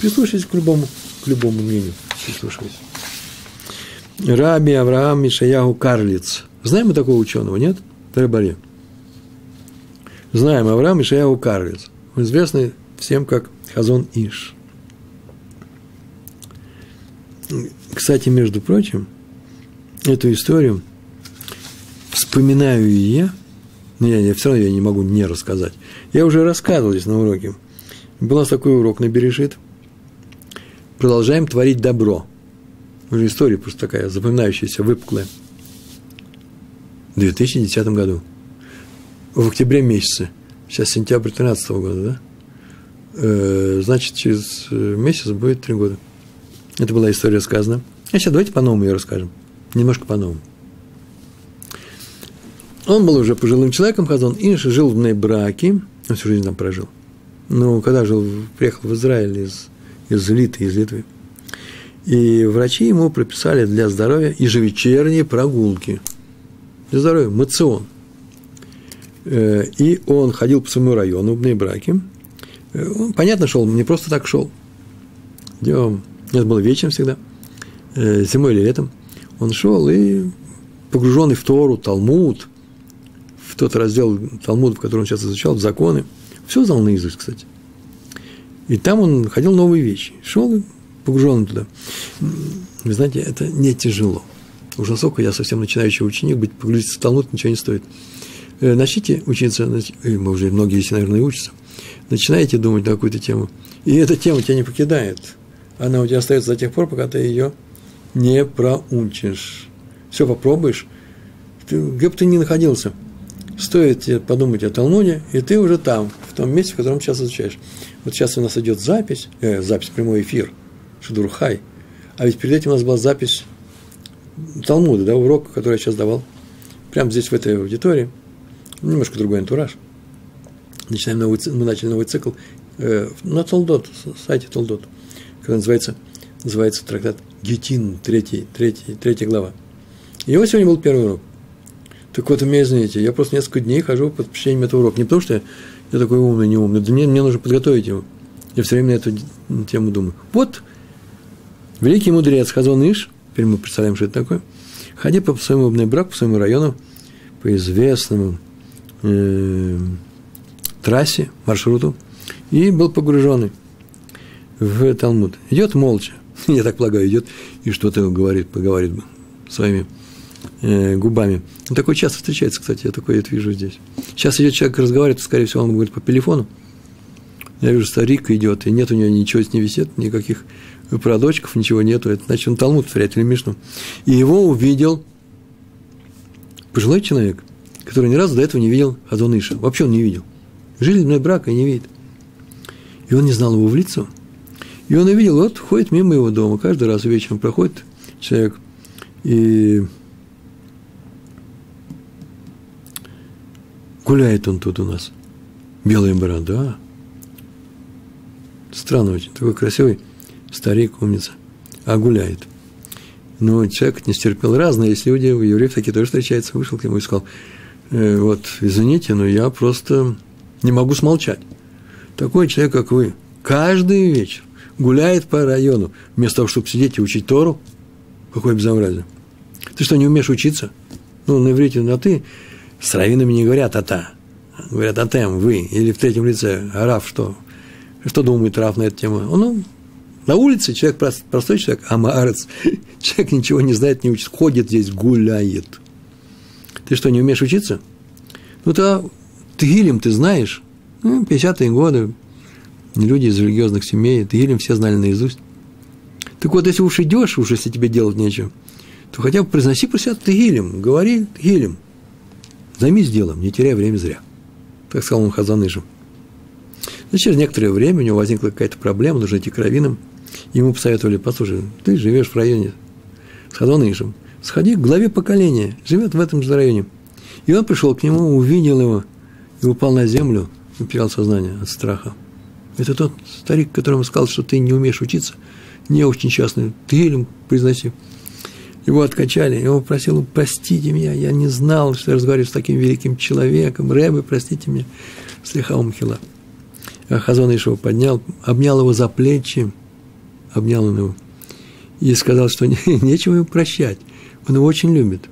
Прислушайтесь к любому, к любому мнению, прислушайтесь. Раби Авраам Мишаяху Карлиц. Знаем мы такого ученого, нет? Тарабаре. Знаем Авраам Мишаяху Карлиц, известный всем как Хазон Иш. Кстати, между прочим, эту историю вспоминаю и я, но я, я все равно я не могу не рассказать. Я уже рассказывал здесь на уроке. Был у нас такой урок на Берешит. Продолжаем творить добро. Уже история просто такая запоминающаяся, выпуклая. В две тысячи десятом году. В октябре месяце, сейчас сентябрь две тысячи тринадцатого года, да? Значит, через месяц будет три года. Это была история рассказана. А сейчас давайте по-новому ее расскажем. Немножко по-новому. Он был уже пожилым человеком, Хазон Иш, жил в Бней-Браке, он всю жизнь там прожил. Но когда жил, приехал в Израиль из, из Литвы, из Литвы, и врачи ему прописали для здоровья ежевечерние прогулки. Для здоровья, моцион. И он ходил по своему району в Бней-Браке. Он, понятно, шел, не просто так шел. Днем, это было вечером всегда, зимой или летом. Он шел и, погруженный в Тору, Талмуд, в тот раздел Талмуда, в котором он сейчас изучал, в законы, все знал наизусть, кстати. И там он ходил новые вещи. Шел и погруженный туда. Вы знаете, это не тяжело. Уж насколько я совсем начинающий ученик, быть погрузиться в Талмуд ничего не стоит. Начните учиться, мы уже многие здесь, наверное, учатся, начинаете думать на какую-то тему, и эта тема тебя не покидает, она у тебя остается до тех пор, пока ты ее не проучишь. Все попробуешь, ты, где бы ты ни находился, стоит тебе подумать о Талмуде, и ты уже там, в том месте, в котором сейчас изучаешь. Вот сейчас у нас идет запись, э, запись, прямой эфир, Шедурхай, а ведь перед этим у нас была запись Талмуда, да, урок, который я сейчас давал, прямо здесь, в этой аудитории. Немножко другой антураж. Начинаем новый, мы начали новый цикл э, на Толдот, сайте Толдот, который называется, называется трактат Гитин, третий, третий, третья глава. И вот сегодня был первый урок. Так вот, вы меня извините, я просто несколько дней хожу под впечатлением этого урока. Не потому, что я, я такой умный, неумный, да мне, мне нужно подготовить его. Я все время на эту тему думаю. Вот великий мудрец Хазон Иш, теперь мы представляем, что это такое, ходи по своему Бней-Браку, по своему району, по известному трассе, маршруту, и был погружен в Талмуд. Идет молча, я так полагаю, идет и что-то говорит, поговорит своими э, губами. Он такой часто встречается, кстати, я такой это вижу здесь. Сейчас идет человек, разговаривает, скорее всего, он говорит по телефону. Я вижу, старик идет, и нет у него ничего, не висит, никаких продочков, ничего нету. Это значит, он Талмуд повторяет или Мишну. И его увидел пожилой человек, который ни разу до этого не видел Хазон Иша. Вообще он не видел. Жили в Бней-Браке и не видит. И он не знал его в лицо. И он увидел, вот ходит мимо его дома. Каждый раз вечером проходит человек и гуляет он тут у нас. Белая борода. Странно очень, такой красивый старик, умница, а гуляет. Но человек не стерпел. Разные есть люди, евреев такие тоже встречаются. Вышел к нему и сказал, э, вот, извините, но я просто не могу смолчать. Такой человек, как вы, каждый вечер гуляет по району, вместо того, чтобы сидеть и учить Тору. Какое безобразие. Ты что, не умеешь учиться? Ну, на иврите на «ты» с раввинами не говорят «ата». Говорят «атем», «вы». Или в третьем лице «рав», что? Что думает Рав на эту тему? Он, на улице человек, простой человек, амаарец, человек ничего не знает, не учится, ходит здесь, гуляет. Ты что, не умеешь учиться? Ну, то Тегилим ты знаешь, ну, пятидесятые годы, люди из религиозных семей, Тегилим все знали наизусть. Так вот, если уж идешь, уж если тебе делать нечего, то хотя бы произноси про себя Тегилим, говори Тегилим, займись делом, не теряй время зря. Так сказал он Хазон Ишу. Но через некоторое время у него возникла какая-то проблема, нужно идти к раввинам. Ему посоветовали, послушай, ты живешь в районе с Хазон Ишем, сходи к главе поколения, живет в этом же районе. И он пришел к нему, увидел его, и упал на землю, и потерял сознание от страха. Это тот старик, которому сказал, что ты не умеешь учиться, не очень частный, Тегилим произноси. Его откачали, его просил, простите меня, я не знал, что я разговариваю с таким великим человеком, Рэбе, простите меня, слиха умхила. Хазон Иш его поднял, обнял его за плечи, обнял он его, и сказал, что не, нечего ему прощать, он его очень любит.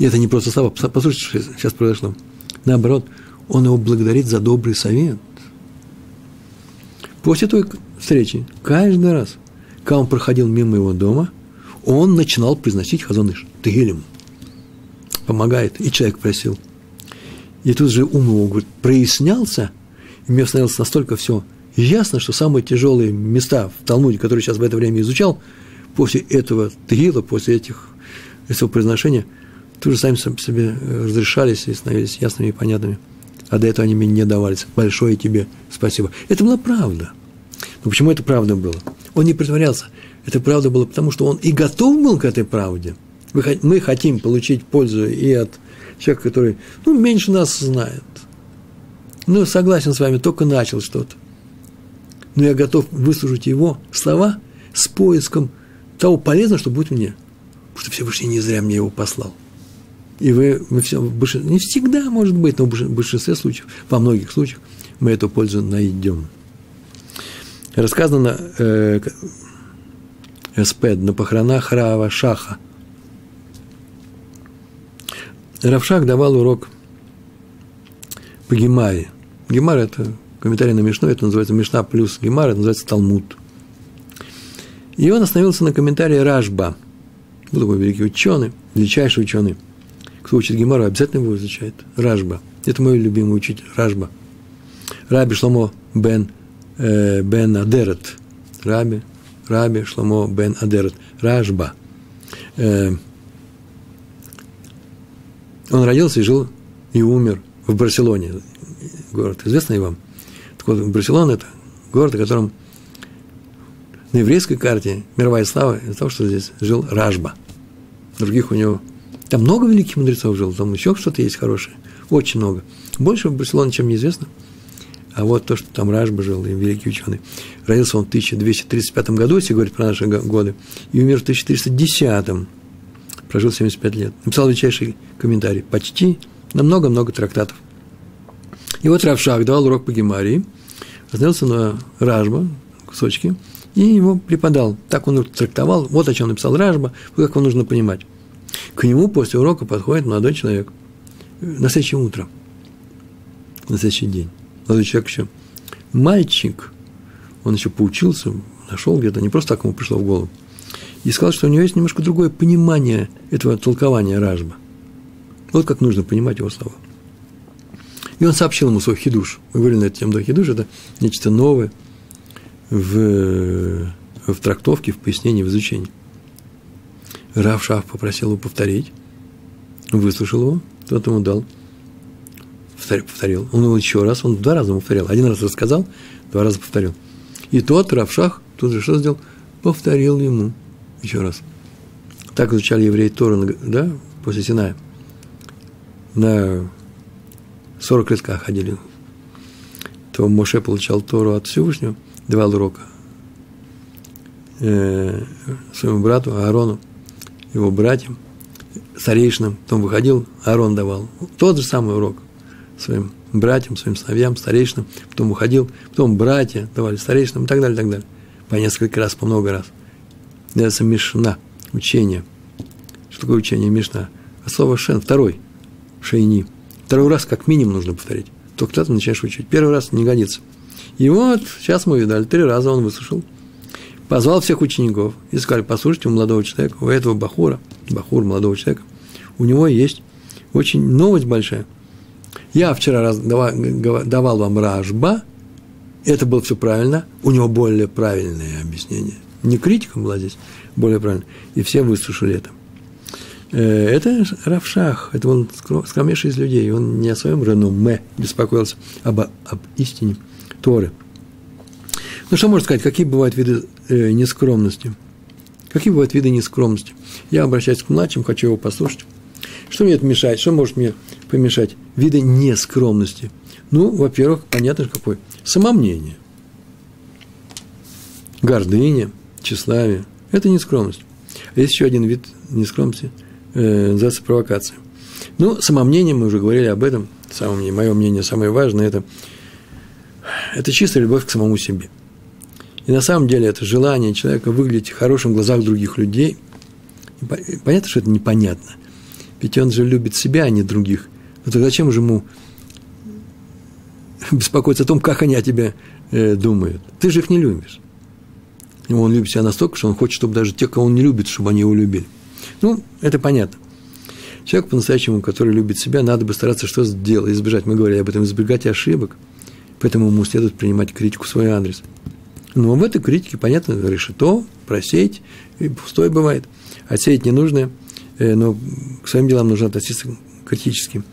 И это не просто слова, послушайте, что сейчас произошло. Наоборот, он его благодарит за добрый совет. После той встречи, каждый раз, когда он проходил мимо его дома, он начинал произносить Хазон Иш, Тегилим, помогает, и человек просил. И тут же ум его, говорит, прояснялся, мне становилось настолько все ясно, что самые тяжелые места в Талмуде, которые сейчас в это время изучал, после этого тегила, после этих, этого произношения, тут же сами себе разрешались и становились ясными и понятными. А до этого они мне не давались. Большое тебе спасибо. Это была правда. Но почему это правда было? Он не притворялся. Это правда было потому, что он и готов был к этой правде. Мы хотим получить пользу и от человека, который, ну, меньше нас знает. Ну, согласен с вами, только начал что-то. Но я готов выслушать его слова с поиском того полезного, что будет мне. Потому что Всевышний не зря мне его послал. И вы, мы все, не всегда, может быть, но в большинстве случаев, во многих случаях, мы эту пользу найдем. Рассказано на э, эспед, на похоронах Равшаха. Равшах давал урок по Гемаре. Гемара – это комментарий на Мишну, это называется Мишна плюс Гемара, это называется Талмуд. И он остановился на комментарии Рашба. Был такой великий ученый, величайший ученый. Кто учит Гемару, обязательно его изучает. Рашба. Это мой любимый учитель, Рашба. Раби Шломо Бен, э, Бен Адерет. Раби, Раби Шломо Бен Адерет. Рашба. Э, он родился и жил, и умер в Барселоне, город известный вам. Так вот, Барселона – это город, в котором на еврейской карте мировая слава из-за того, что здесь жил Рашба. Других у него… Там много великих мудрецов жило, там еще что-то есть хорошее, очень много. Больше в Барселоне, чем неизвестно. А вот то, что там Рашба жил, и великий ученый. Родился он в тысяча двести тридцать пятом году, если говорить про наши годы, и умер в тысяча триста десятом, прожил семьдесят пять лет. Написал величайший комментарий, почти… На много-много трактатов. И вот Равшах давал урок по Гемаре, остановился на Рашба, кусочки, и его преподал. Так он трактовал, вот о чем написал Рашба, вот как его нужно понимать. К нему после урока подходит молодой человек на следующее утро, на следующий день. Молодой человек еще мальчик, он еще поучился, нашел где-то, не просто так ему пришло в голову, и сказал, что у него есть немножко другое понимание этого толкования Рашба. Вот как нужно понимать его слова. И он сообщил ему свой хидуш. Мы говорили на эту тему, да, хидуш – это нечто новое в, в трактовке, в пояснении, в изучении. Равшах попросил его повторить, выслушал его, тот ему дал, повторил. Он его еще раз, он два раза ему повторил. Один раз рассказал, два раза повторил. И тот Равшах тут же что сделал? Повторил ему еще раз. Так изучали евреи Тору, да, после Синая. На сорок листках ходили. То Моше получал Тору от Всевышнего, давал урока э, своему брату Аарону, его братьям, старейшинам. Потом выходил, Аарон давал тот же самый урок своим братьям, своим сыновьям, старейшинам. Потом уходил, потом братья давали старейшинам и так далее, и так далее. По несколько раз, по много раз. Это Мишна, учение. Что такое учение Мишна? Слово Шен, второй, Шейни. Второй раз как минимум нужно повторить. Только тогда ты начинаешь учить. Первый раз не годится. И вот, сейчас мы видали, три раза он выслушал. Позвал всех учеников и сказали, послушайте, у молодого человека, у этого бахура, бахур молодого человека, у него есть очень новость большая. Я вчера раз давал, давал вам Рашба, это было все правильно, у него более правильное объяснение. Не критика была здесь, более правильно. И все выслушали это. Это Равшах, это он скромнейший из людей, он не о своем реноме беспокоился, а об, об истине Торы. Ну, что можно сказать, какие бывают виды э, нескромности? Какие бывают виды нескромности? Я обращаюсь к младшим, хочу его послушать. Что мне это мешает? Что может мне помешать? Виды нескромности. Ну, во-первых, понятно же какой. Самомнение, гордыня, тщеславие. Это нескромность. А есть еще один вид нескромности, э, называется провокация. Ну, самомнение, мы уже говорили об этом. Самомнение, мое мнение самое важное, это, это чистая любовь к самому себе. И на самом деле это желание человека выглядеть хорошим в глазах других людей. Понятно, что это непонятно. Ведь он же любит себя, а не других. Но тогда зачем же ему беспокоиться о том, как они о тебе э, думают? Ты же их не любишь. Он любит себя настолько, что он хочет, чтобы даже те, кого он не любит, чтобы они его любили. Ну, это понятно. Человек по-настоящему, который любит себя, надо бы стараться что сделать, избежать. Мы говорили об этом, избегать ошибок. Поэтому ему следует принимать критику в свой адрес. Но в этой критике, понятно, решето, просеять, и пустой бывает. Отсеять ненужное, но к своим делам нужно относиться критически.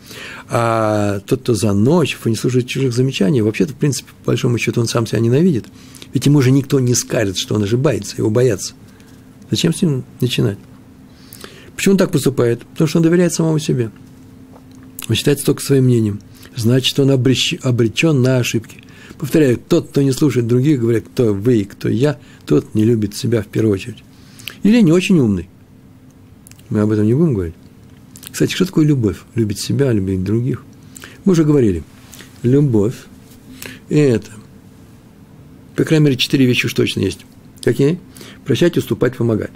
А тот, кто заносчив и не слушает чужих замечаний, вообще-то, в принципе, по большому счету, он сам себя ненавидит. Ведь ему же никто не скажет, что он ошибается, его боятся. Зачем с ним начинать? Почему он так поступает? Потому что он доверяет самому себе. Он считается только своим мнением. Значит, он обречен на ошибки. Повторяю, тот, кто не слушает других, говорит, кто вы и кто я, тот не любит себя в первую очередь. Или не очень умный. Мы об этом не будем говорить. Кстати, что такое любовь? Любить себя, любить других. Мы уже говорили. Любовь – это, по крайней мере, четыре вещи уж точно есть. Какие? Прощать, уступать, помогать.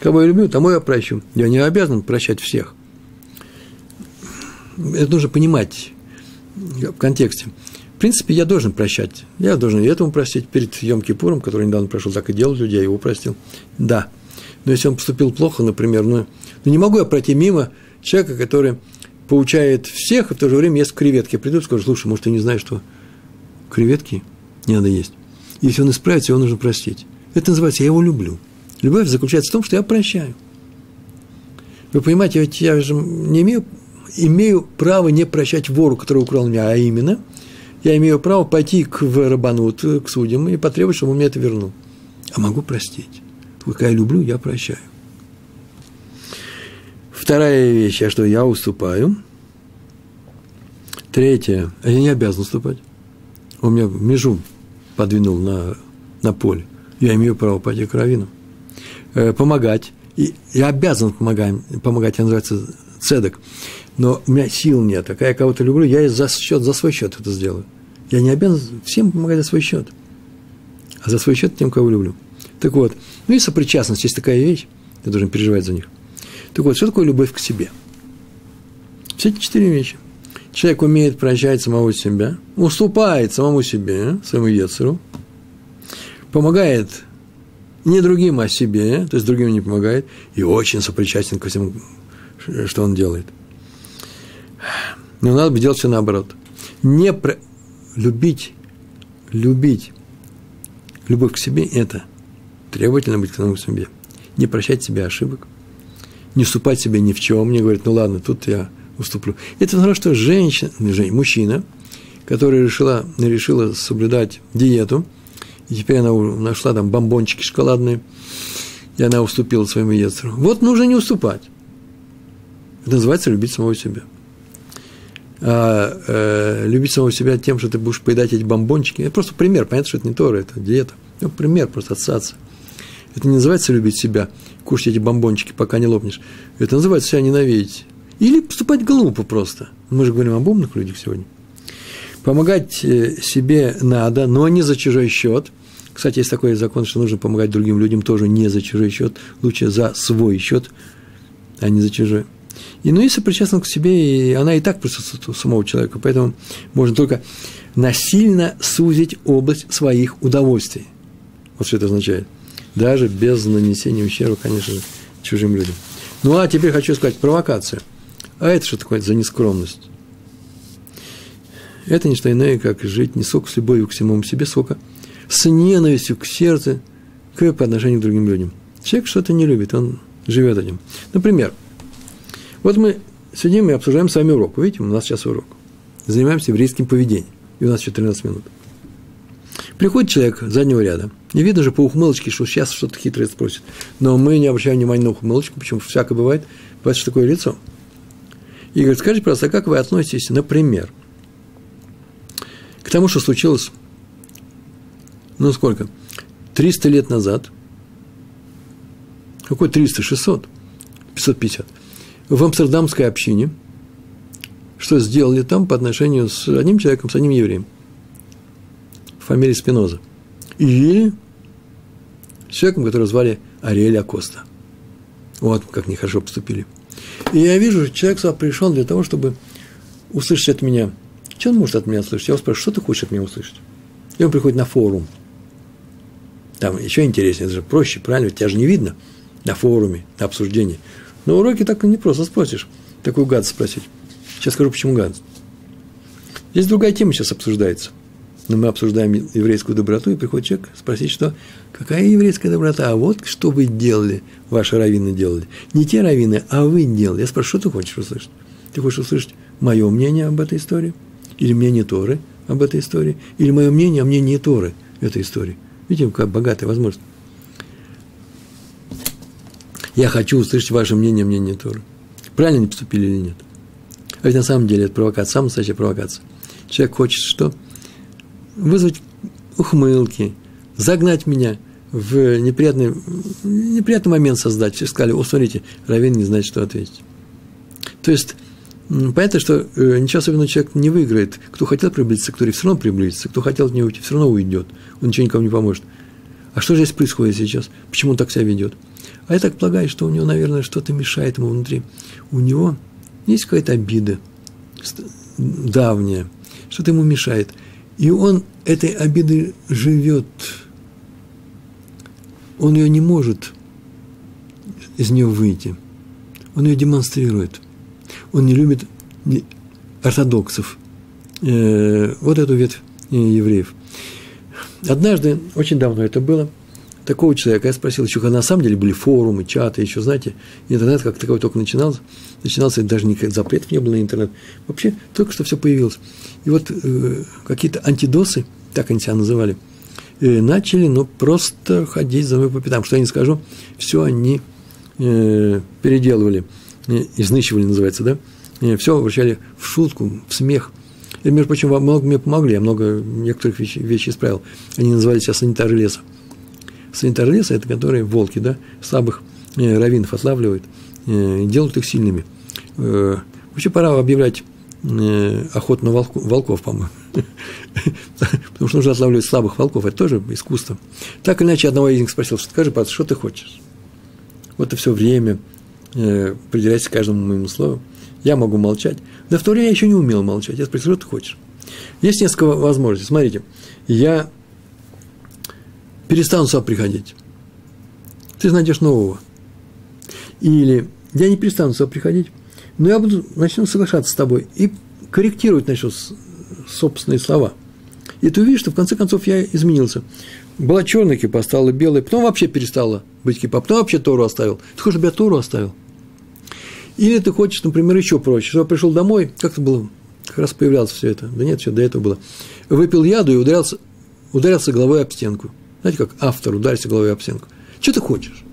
Кого я люблю, тому я прощу. Я не обязан прощать всех. Это нужно понимать в контексте. В принципе, я должен прощать. Я должен и этому простить. Перед Йом-Кипуром, который недавно прошел, так и делал людей, я его простил. Да. Но если он поступил плохо, например, ну, ну не могу я пройти мимо человека, который поучает всех, и в то же время ест креветки. Я приду и скажу, слушай, может, ты не знаешь, что креветки не надо есть. Если он исправится, его нужно простить. Это называется «я его люблю». Любовь заключается в том, что я прощаю. Вы понимаете, ведь я же не имею, имею право не прощать вору, который украл меня, а именно – я имею право пойти к рабанут, к судьям, и потребовать, чтобы он мне это вернул. А могу простить. Пока я люблю, я прощаю. Вторая вещь, а что я уступаю. Третье, а я не обязан уступать. Он меня межу подвинул на, на поле. Я имею право пойти к раввину. Помогать. И я обязан помогать, помогать, это называется цедек. Но у меня сил нет, а когда я кого-то люблю, я за, счет, за свой счет это сделаю. Я не обязан всем помогать за свой счет, а за свой счет тем, кого люблю. Так вот, ну и сопричастность, есть такая вещь, я должен переживать за них. Так вот, что такое любовь к себе? Все эти четыре вещи. человек умеет прощать самого себя, уступает самому себе, своему ецеру, помогает не другим, а себе, то есть другим не помогает, и очень сопричастен ко всему, что он делает. Но надо бы делать все наоборот. Не про... любить, любить, любовь к себе – это требовательно быть к самому себе. Не прощать себе ошибок, не уступать себе ни в чем, не говорить, ну ладно, тут я уступлю. Это потому, что женщина, мужчина, которая решила, решила соблюдать диету, и теперь она нашла там бомбончики шоколадные, и она уступила своему ецеру. Вот нужно не уступать. Это называется любить самого себя. А, э, любить самого себя тем, что ты будешь поедать эти бомбончики. Это просто пример, понятно, что это не Тора, это диета. Это пример, просто отсаться. Это не называется любить себя, кушать эти бомбончики, пока не лопнешь. Это называется себя ненавидеть. Или поступать глупо просто. Мы же говорим об умных людях сегодня. Помогать себе надо, но не за чужой счет. Кстати, есть такой закон, что нужно помогать другим людям тоже не за чужой счет, лучше за свой счет, а не за чужой. И, ну, и сопричастна к себе, и она и так присутствует у самого человека, поэтому можно только насильно сузить область своих удовольствий. Вот что это означает. Даже без нанесения ущерба, конечно же, чужим людям. Ну, а теперь хочу сказать провокация. А это что такое за нескромность? Это не что иное, как жить не сколько с любовью к самому себе, сколько с ненавистью к сердцу, к по отношению к другим людям. Человек что-то не любит, он живет этим. Например, вот мы сидим и обсуждаем с вами урок. Видите, у нас сейчас урок. Занимаемся еврейским поведением. И у нас еще тринадцать минут. Приходит человек заднего ряда. И видно же по ухмылочке, что сейчас что-то хитрое спросит. Но мы не обращаем внимания на ухмылочку, почему всякое бывает. Бывает, что такое лицо. И говорит, скажите, пожалуйста, а как вы относитесь, например, к тому, что случилось, ну, сколько, триста лет назад, какой триста, шестьсот, пятьсот пятьдесят, в амстердамской общине, что сделали там по отношению с одним человеком, с одним евреем, фамилия Спиноза, и с человеком, которого звали Ариэль Акоста. Вот как нехорошо поступили. И я вижу, человек сюда пришел для того, чтобы услышать от меня. Что он может от меня услышать? Я его спрашиваю, что ты хочешь от меня услышать? И он приходит на форум. Там еще интереснее, это же проще, правильно? Тебя же не видно на форуме, на обсуждении. На уроке так не просто спросишь, такую гадость спросить. Сейчас скажу, почему гадость. Здесь другая тема сейчас обсуждается. Но мы обсуждаем еврейскую доброту, и приходит человек спросить, что какая еврейская доброта, а вот что вы делали, ваши раввины делали. Не те раввины, а вы делали. Я спрашиваю, что ты хочешь услышать? Ты хочешь услышать мое мнение об этой истории? Или мнение Торы об этой истории? Или мое мнение о мнении Торы этой истории? Видите, какая богатая возможность. Я хочу услышать ваше мнение о мнении Торы. Правильно они поступили или нет? А ведь на самом деле это провокация, самая настоящая провокация. Человек хочет что? Вызвать ухмылки, загнать меня в неприятный, неприятный момент создать. Все сказали, о, смотрите, раввин не знает, что ответить. То есть, понятно, что ничего особенного человек не выиграет. Кто хотел приблизиться, кто все равно приблизится, кто хотел от него уйти, все равно уйдет. Он ничего никому не поможет. А что здесь происходит сейчас? Почему он так себя ведет? А я так полагаю, что у него, наверное, что-то мешает ему внутри. У него есть какая-то обида давняя, что-то ему мешает. И он этой обиды живет, он ее не может из нее выйти, он ее демонстрирует, он не любит ортодоксов, вот эту ветвь евреев. Однажды, очень давно это было, такого человека я спросил, еще когда на самом деле были форумы, чаты, еще, знаете, интернет как таковой только начинался, начинался, даже никаких запретов не было на интернет, вообще только что все появилось. И вот э, какие-то антидосы, так они себя называли, э, начали, ну, просто ходить за мной по пятам, что я не скажу, все они э, переделывали, э, изнычивали, называется, да, э, все обращали в шутку, в смех. И, между прочим, во многом мне помогли, я много некоторых вещей, вещей исправил, они называли себя санитары леса. Санитары леса – это которые волки, да, слабых э, раввинов отлавливают, э, делают их сильными. Э, вообще пора объявлять э, охоту на волку, волков, по-моему, потому что нужно отлавливать слабых волков, это тоже искусство. Так или иначе, одного из них спросил, скажи, пожалуйста, что ты хочешь? Вот ты все время э, придирайся к каждому моему слову. Я могу молчать. Да в то время я еще не умел молчать. Я спросил, что ты хочешь. Есть несколько возможностей. Смотрите, я перестану сюда приходить. Ты найдешь нового. Или я не перестану сюда приходить, но я буду, начну соглашаться с тобой и корректировать начну собственные слова. И ты увидишь, что в конце концов я изменился. Была черная кипа, стала белая, потом вообще перестала быть кипа, потом вообще Тору оставил. Ты хочешь, чтобы я Тору оставил? Или ты хочешь, например, еще проще, чтобы я пришел домой, как-то было, как раз появлялось все это, да нет, все до этого было, выпил яду и ударился, ударился головой об стенку. Знаете, как автор ударился головой об стенку. Что ты хочешь?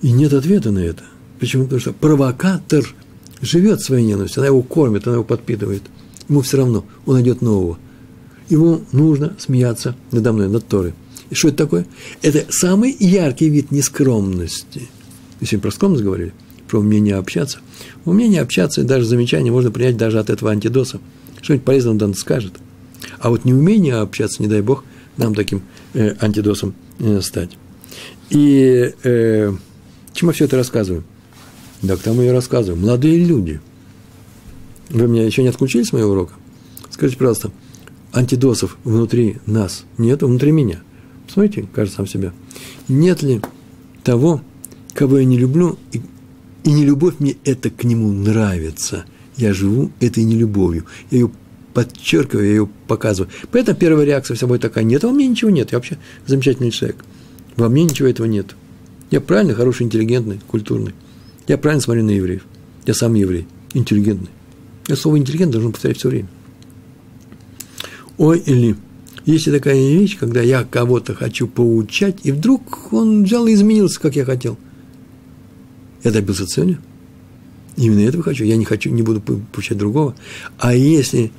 И нет ответа на это. Почему? Потому что провокатор живет своей ненавистью, она его кормит, она его подпитывает. Ему все равно, он найдет нового. Ему нужно смеяться надо мной, над Торой. И что это такое? Это самый яркий вид нескромности. Мы сегодня про скромность говорили, про умение общаться. Умение общаться и даже замечания можно принять даже от этого антидоса. Что-нибудь полезное он нам скажет. А вот неумение общаться, не дай бог, нам таким э, антидосом э, стать. И э, чему я все это рассказываю? Да, к тому я рассказываю. Молодые люди. Вы меня еще не отключили с моего урока? Скажите, пожалуйста, антидосов внутри нас нет, внутри меня. Посмотрите, каждый сам себя. Нет ли того, кого я не люблю, и, и нелюбовь мне это к нему нравится. Я живу этой нелюбовью. Я ее подчеркиваю, я ее показываю. Поэтому первая реакция в собой такая: нет, во мне ничего нет, я вообще замечательный человек. Во мне ничего этого нет. Я правильно, хороший, интеллигентный, культурный. Я правильно смотрю на евреев. Я сам еврей, интеллигентный. Я слово «интеллигент» должен повторять все время. Ой, или есть ли такая вещь, когда я кого-то хочу поучать, и вдруг он взял и изменился, как я хотел. Я добился цели. Именно этого хочу. Я не хочу, не буду поучать другого. А если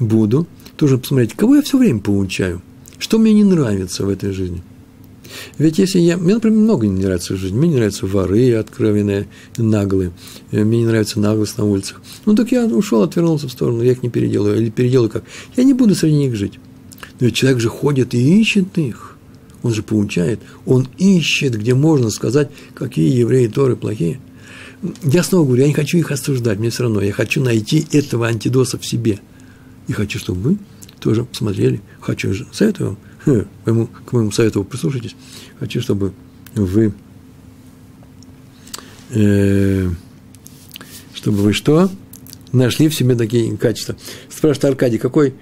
буду, то нужно посмотреть, кого я все время поучаю, что мне не нравится в этой жизни. Ведь если я... Мне, например, много не нравится в жизни. Мне не нравятся воры откровенные, наглые. Мне не нравится наглость на улицах. Ну, так я ушел, отвернулся в сторону, я их не переделаю. Или переделаю как? Я не буду среди них жить. Но ведь человек же ходит и ищет их. Он же поучает. Он ищет, где можно сказать, какие евреи Торы плохие. Я снова говорю, я не хочу их осуждать. Мне все равно. Я хочу найти этого антидоса в себе. И хочу, чтобы вы тоже посмотрели. Хочу же. Советую вам. К моему, к моему совету прислушайтесь. Хочу, чтобы вы, э, чтобы вы что? Нашли в себе такие качества. Спрашивает Аркадий, какой,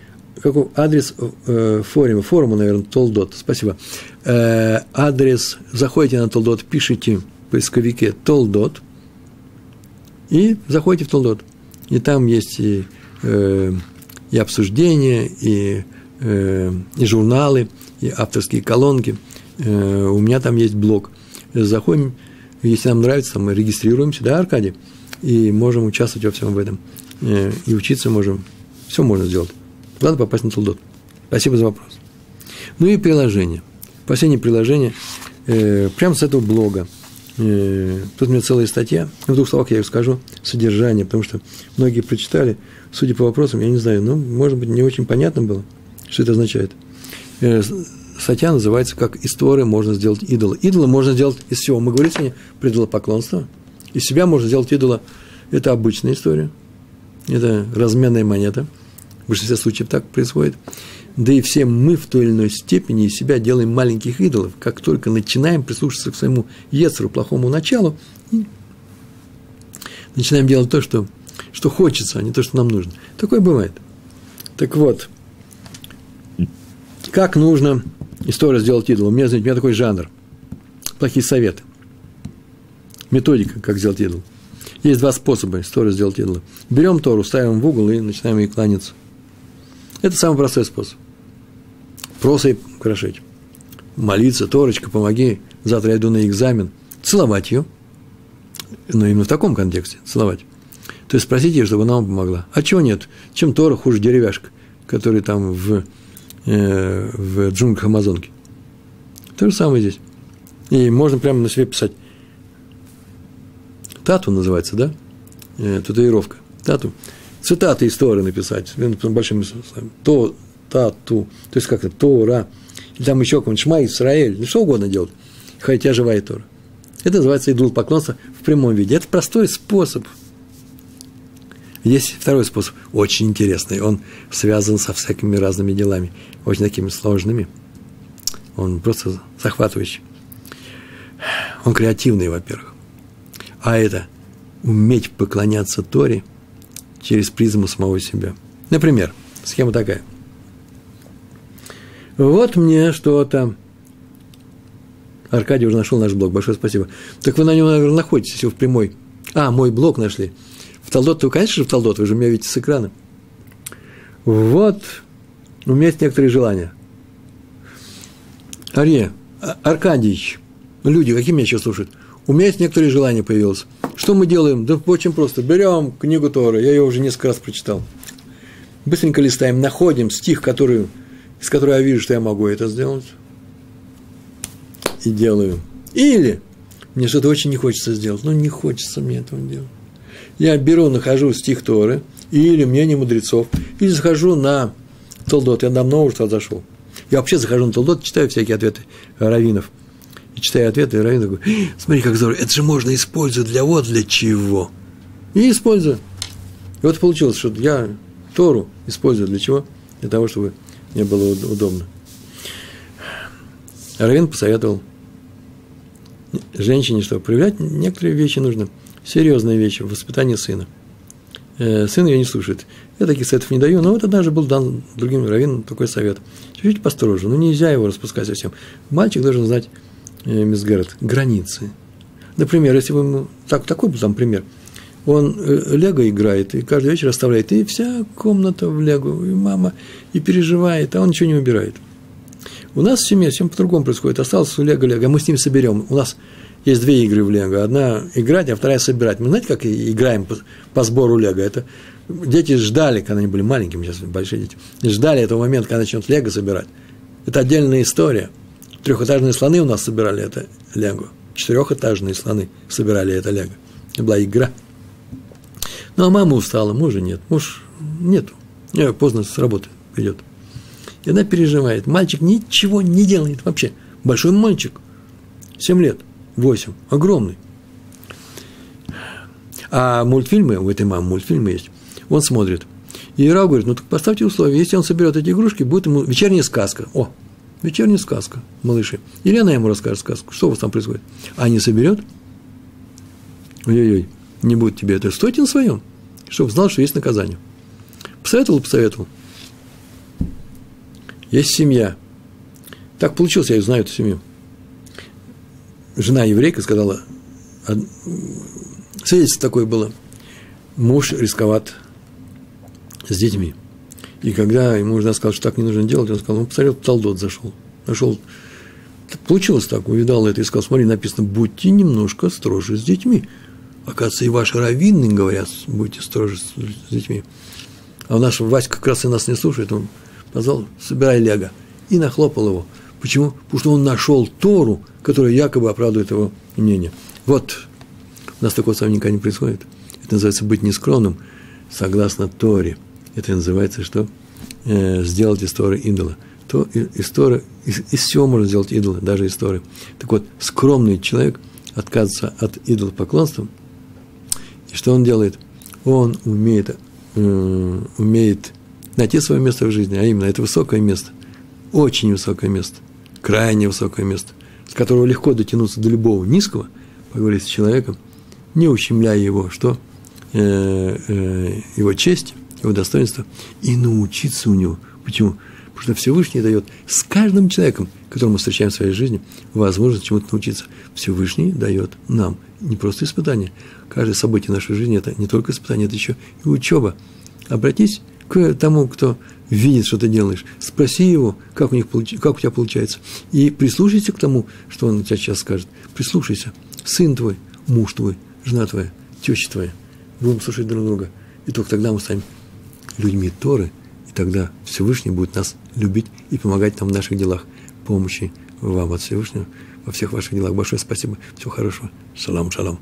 какой адрес э, форума? Форума, наверное, Толдот. Спасибо. Э, адрес, заходите на Толдот, пишите в поисковике Толдот и заходите в Толдот. И там есть и, э, и обсуждения, и и журналы, и авторские колонки. У меня там есть блог. Заходим, если нам нравится, мы регистрируемся, да, Аркадий? И можем участвовать во всем в этом. И учиться можем. Все можно сделать. Главное попасть на Толдот. Спасибо за вопрос. Ну и приложение. Последнее приложение прямо с этого блога. Тут у меня целая статья. В двух словах я ее скажу. Содержание, потому что многие прочитали. Судя по вопросам, я не знаю, ну, может быть, не очень понятно было. Что это означает? Статья называется «Как из Торы можно сделать идола». Идола можно сделать из всего. Мы говорили сегодня про идолопоклонство. Из себя можно сделать идола. Это обычная история. Это разменная монета. В большинстве случаев так происходит. Да и все мы в той или иной степени из себя делаем маленьких идолов. Как только начинаем прислушиваться к своему ецеру, плохому началу, начинаем делать то, что, что хочется, а не то, что нам нужно. Такое бывает. Так вот. Как нужно историю сделать идол? У меня, знаете, у меня такой жанр. Плохие советы. Методика, как сделать идол. Есть два способа историю сделать идола. Берем Тору, ставим в угол и начинаем ей кланяться. Это самый простой способ. Просто ей крошить. Молиться, Торочка, помоги, завтра я иду на экзамен. Целовать ее. Но именно в таком контексте. Целовать. То есть спросите ее, чтобы она вам помогла. А чего нет? Чем Тора хуже деревяшка, который там в... в джунглях Амазонки. То же самое здесь. И можно прямо на себе писать. Тату называется, да? Татуировка. Тату. Цитаты из Торы написать. Большими словами. То, тату. То есть как-то Тора. Или там еще какой-нибудь Шма, Исраэль. Ну, что угодно делать. Хотя живая Тора. Это называется идолопоклонство в прямом виде. Это простой способ. Есть второй способ, очень интересный. Он связан со всякими разными делами, очень такими сложными. Он просто захватывающий. Он креативный, во-первых. А это уметь поклоняться Торе через призму самого себя. Например, схема такая. Вот мне что-то... Аркадий уже нашел наш блог, большое спасибо. Так вы на нем, наверное, находитесь, если вы в прямой. А, мой блог нашли. В Толдот, вы, конечно же, в Толдот, вы же меня видите с экрана. Вот, у меня есть некоторые желания. Ария, Аркадий, люди, какие меня сейчас слушают? У меня есть некоторые желания появилось. Что мы делаем? Да очень просто. Берем книгу Торы, я ее уже несколько раз прочитал. Быстренько листаем, находим стих, который, из которого я вижу, что я могу это сделать. И делаю. Или мне что-то очень не хочется сделать. Ну, не хочется мне этого делать. Я беру, нахожу стих Торы, или мнение мудрецов, или захожу на Толдот. Я давно уже туда зашел. Я вообще захожу на Толдот, читаю всякие ответы раввинов. И читаю ответы, и раввин такой: смотри, как здорово, это же можно использовать для вот для чего. И использую. И вот получилось, что я Тору использую для чего? Для того, чтобы мне было удобно. Раввин посоветовал женщине, что проявлять некоторые вещи нужно, серьезные вещи, воспитание сына. Сын ее не слушает. Я таких советов не даю, но вот однажды был дан другим раввинам такой совет. Чуть-чуть постороже, но нельзя его распускать совсем. Мальчик должен знать, мисс Гэррет, границы. Например, если бы ему... Так, такой был там пример. Он лего играет, и каждый вечер оставляет, и вся комната в лего, и мама, и переживает, а он ничего не убирает. У нас в семье всем по-другому происходит. Осталось у лего лего, а мы с ним соберем. У нас есть две игры в лего. Одна играть, а вторая собирать. Мы знаете, как играем по, по сбору лего? Это дети ждали, когда они были маленькими, сейчас большие дети, ждали этого момента, когда начнут лего собирать. Это отдельная история. Трехэтажные слоны у нас собирали это лего. Четырехэтажные слоны собирали это лего. Это была игра. Ну, а мама устала, мужа нет. Муж нету. Поздно с работы придет. И она переживает. Мальчик ничего не делает вообще. Большой мальчик. семь лет, восемь. Огромный. А мультфильмы, у этой мамы мультфильмы есть, он смотрит. И Рау говорит: ну так поставьте условия, если он соберет эти игрушки, будет ему вечерняя сказка. О, вечерняя сказка, малыши. Или она ему расскажет сказку, что у вас там происходит. А не соберет? Ой-ой-ой, не будет тебе это. Стойте на своем, чтобы знал, что есть наказание. Посоветовал, посоветовал. Есть семья. Так получилось, я знаю эту семью. Жена еврейка сказала, свидетельство такое было, муж рисковат с детьми. И когда ему жена сказала, что так не нужно делать, он сказал, он посмотрел, Толдот зашел. Нашел. Получилось так, увидал это и сказал, смотри, написано, будьте немножко строже с детьми. Оказывается, и ваши раввины говорят, будьте строже с детьми. А наш Васька как раз и нас не слушает, он позвал, собирай лего. И нахлопал его. Почему? Потому что он нашел Тору, которая якобы оправдывает его мнение. Вот. У нас такого с вами никогда не происходит. Это называется быть нескромным, согласно Торе. Это называется, что э, сделать из Торы идола. То, из, Торы, из, из всего можно сделать идола, даже из Торы. Так вот, скромный человек отказывается от идолопоклонства. И что он делает? Он умеет, э, умеет найти свое место в жизни, а именно это высокое место, очень высокое место, крайне высокое место, с которого легко дотянуться до любого низкого, поговорить с человеком, не ущемляя его, что э, э, его честь, его достоинство, и научиться у него. Почему? Потому что Всевышний дает с каждым человеком, которого мы встречаем в своей жизни, возможность чему-то научиться. Всевышний дает нам не просто испытания. Каждое событие нашей жизни – это не только испытание, это еще и учеба. Обратись к тому, кто видит, что ты делаешь, спроси его, как у, них получ... как у тебя получается, и прислушайся к тому, что он тебе сейчас скажет. Прислушайся. Сын твой, муж твой, жена твоя, теща твоя. Будем слушать друг друга. И только тогда мы станем людьми Торы, и тогда Всевышний будет нас любить и помогать нам в наших делах. Помощи вам от Всевышнего во всех ваших делах. Большое спасибо. Всего хорошего. Шалом, шалом.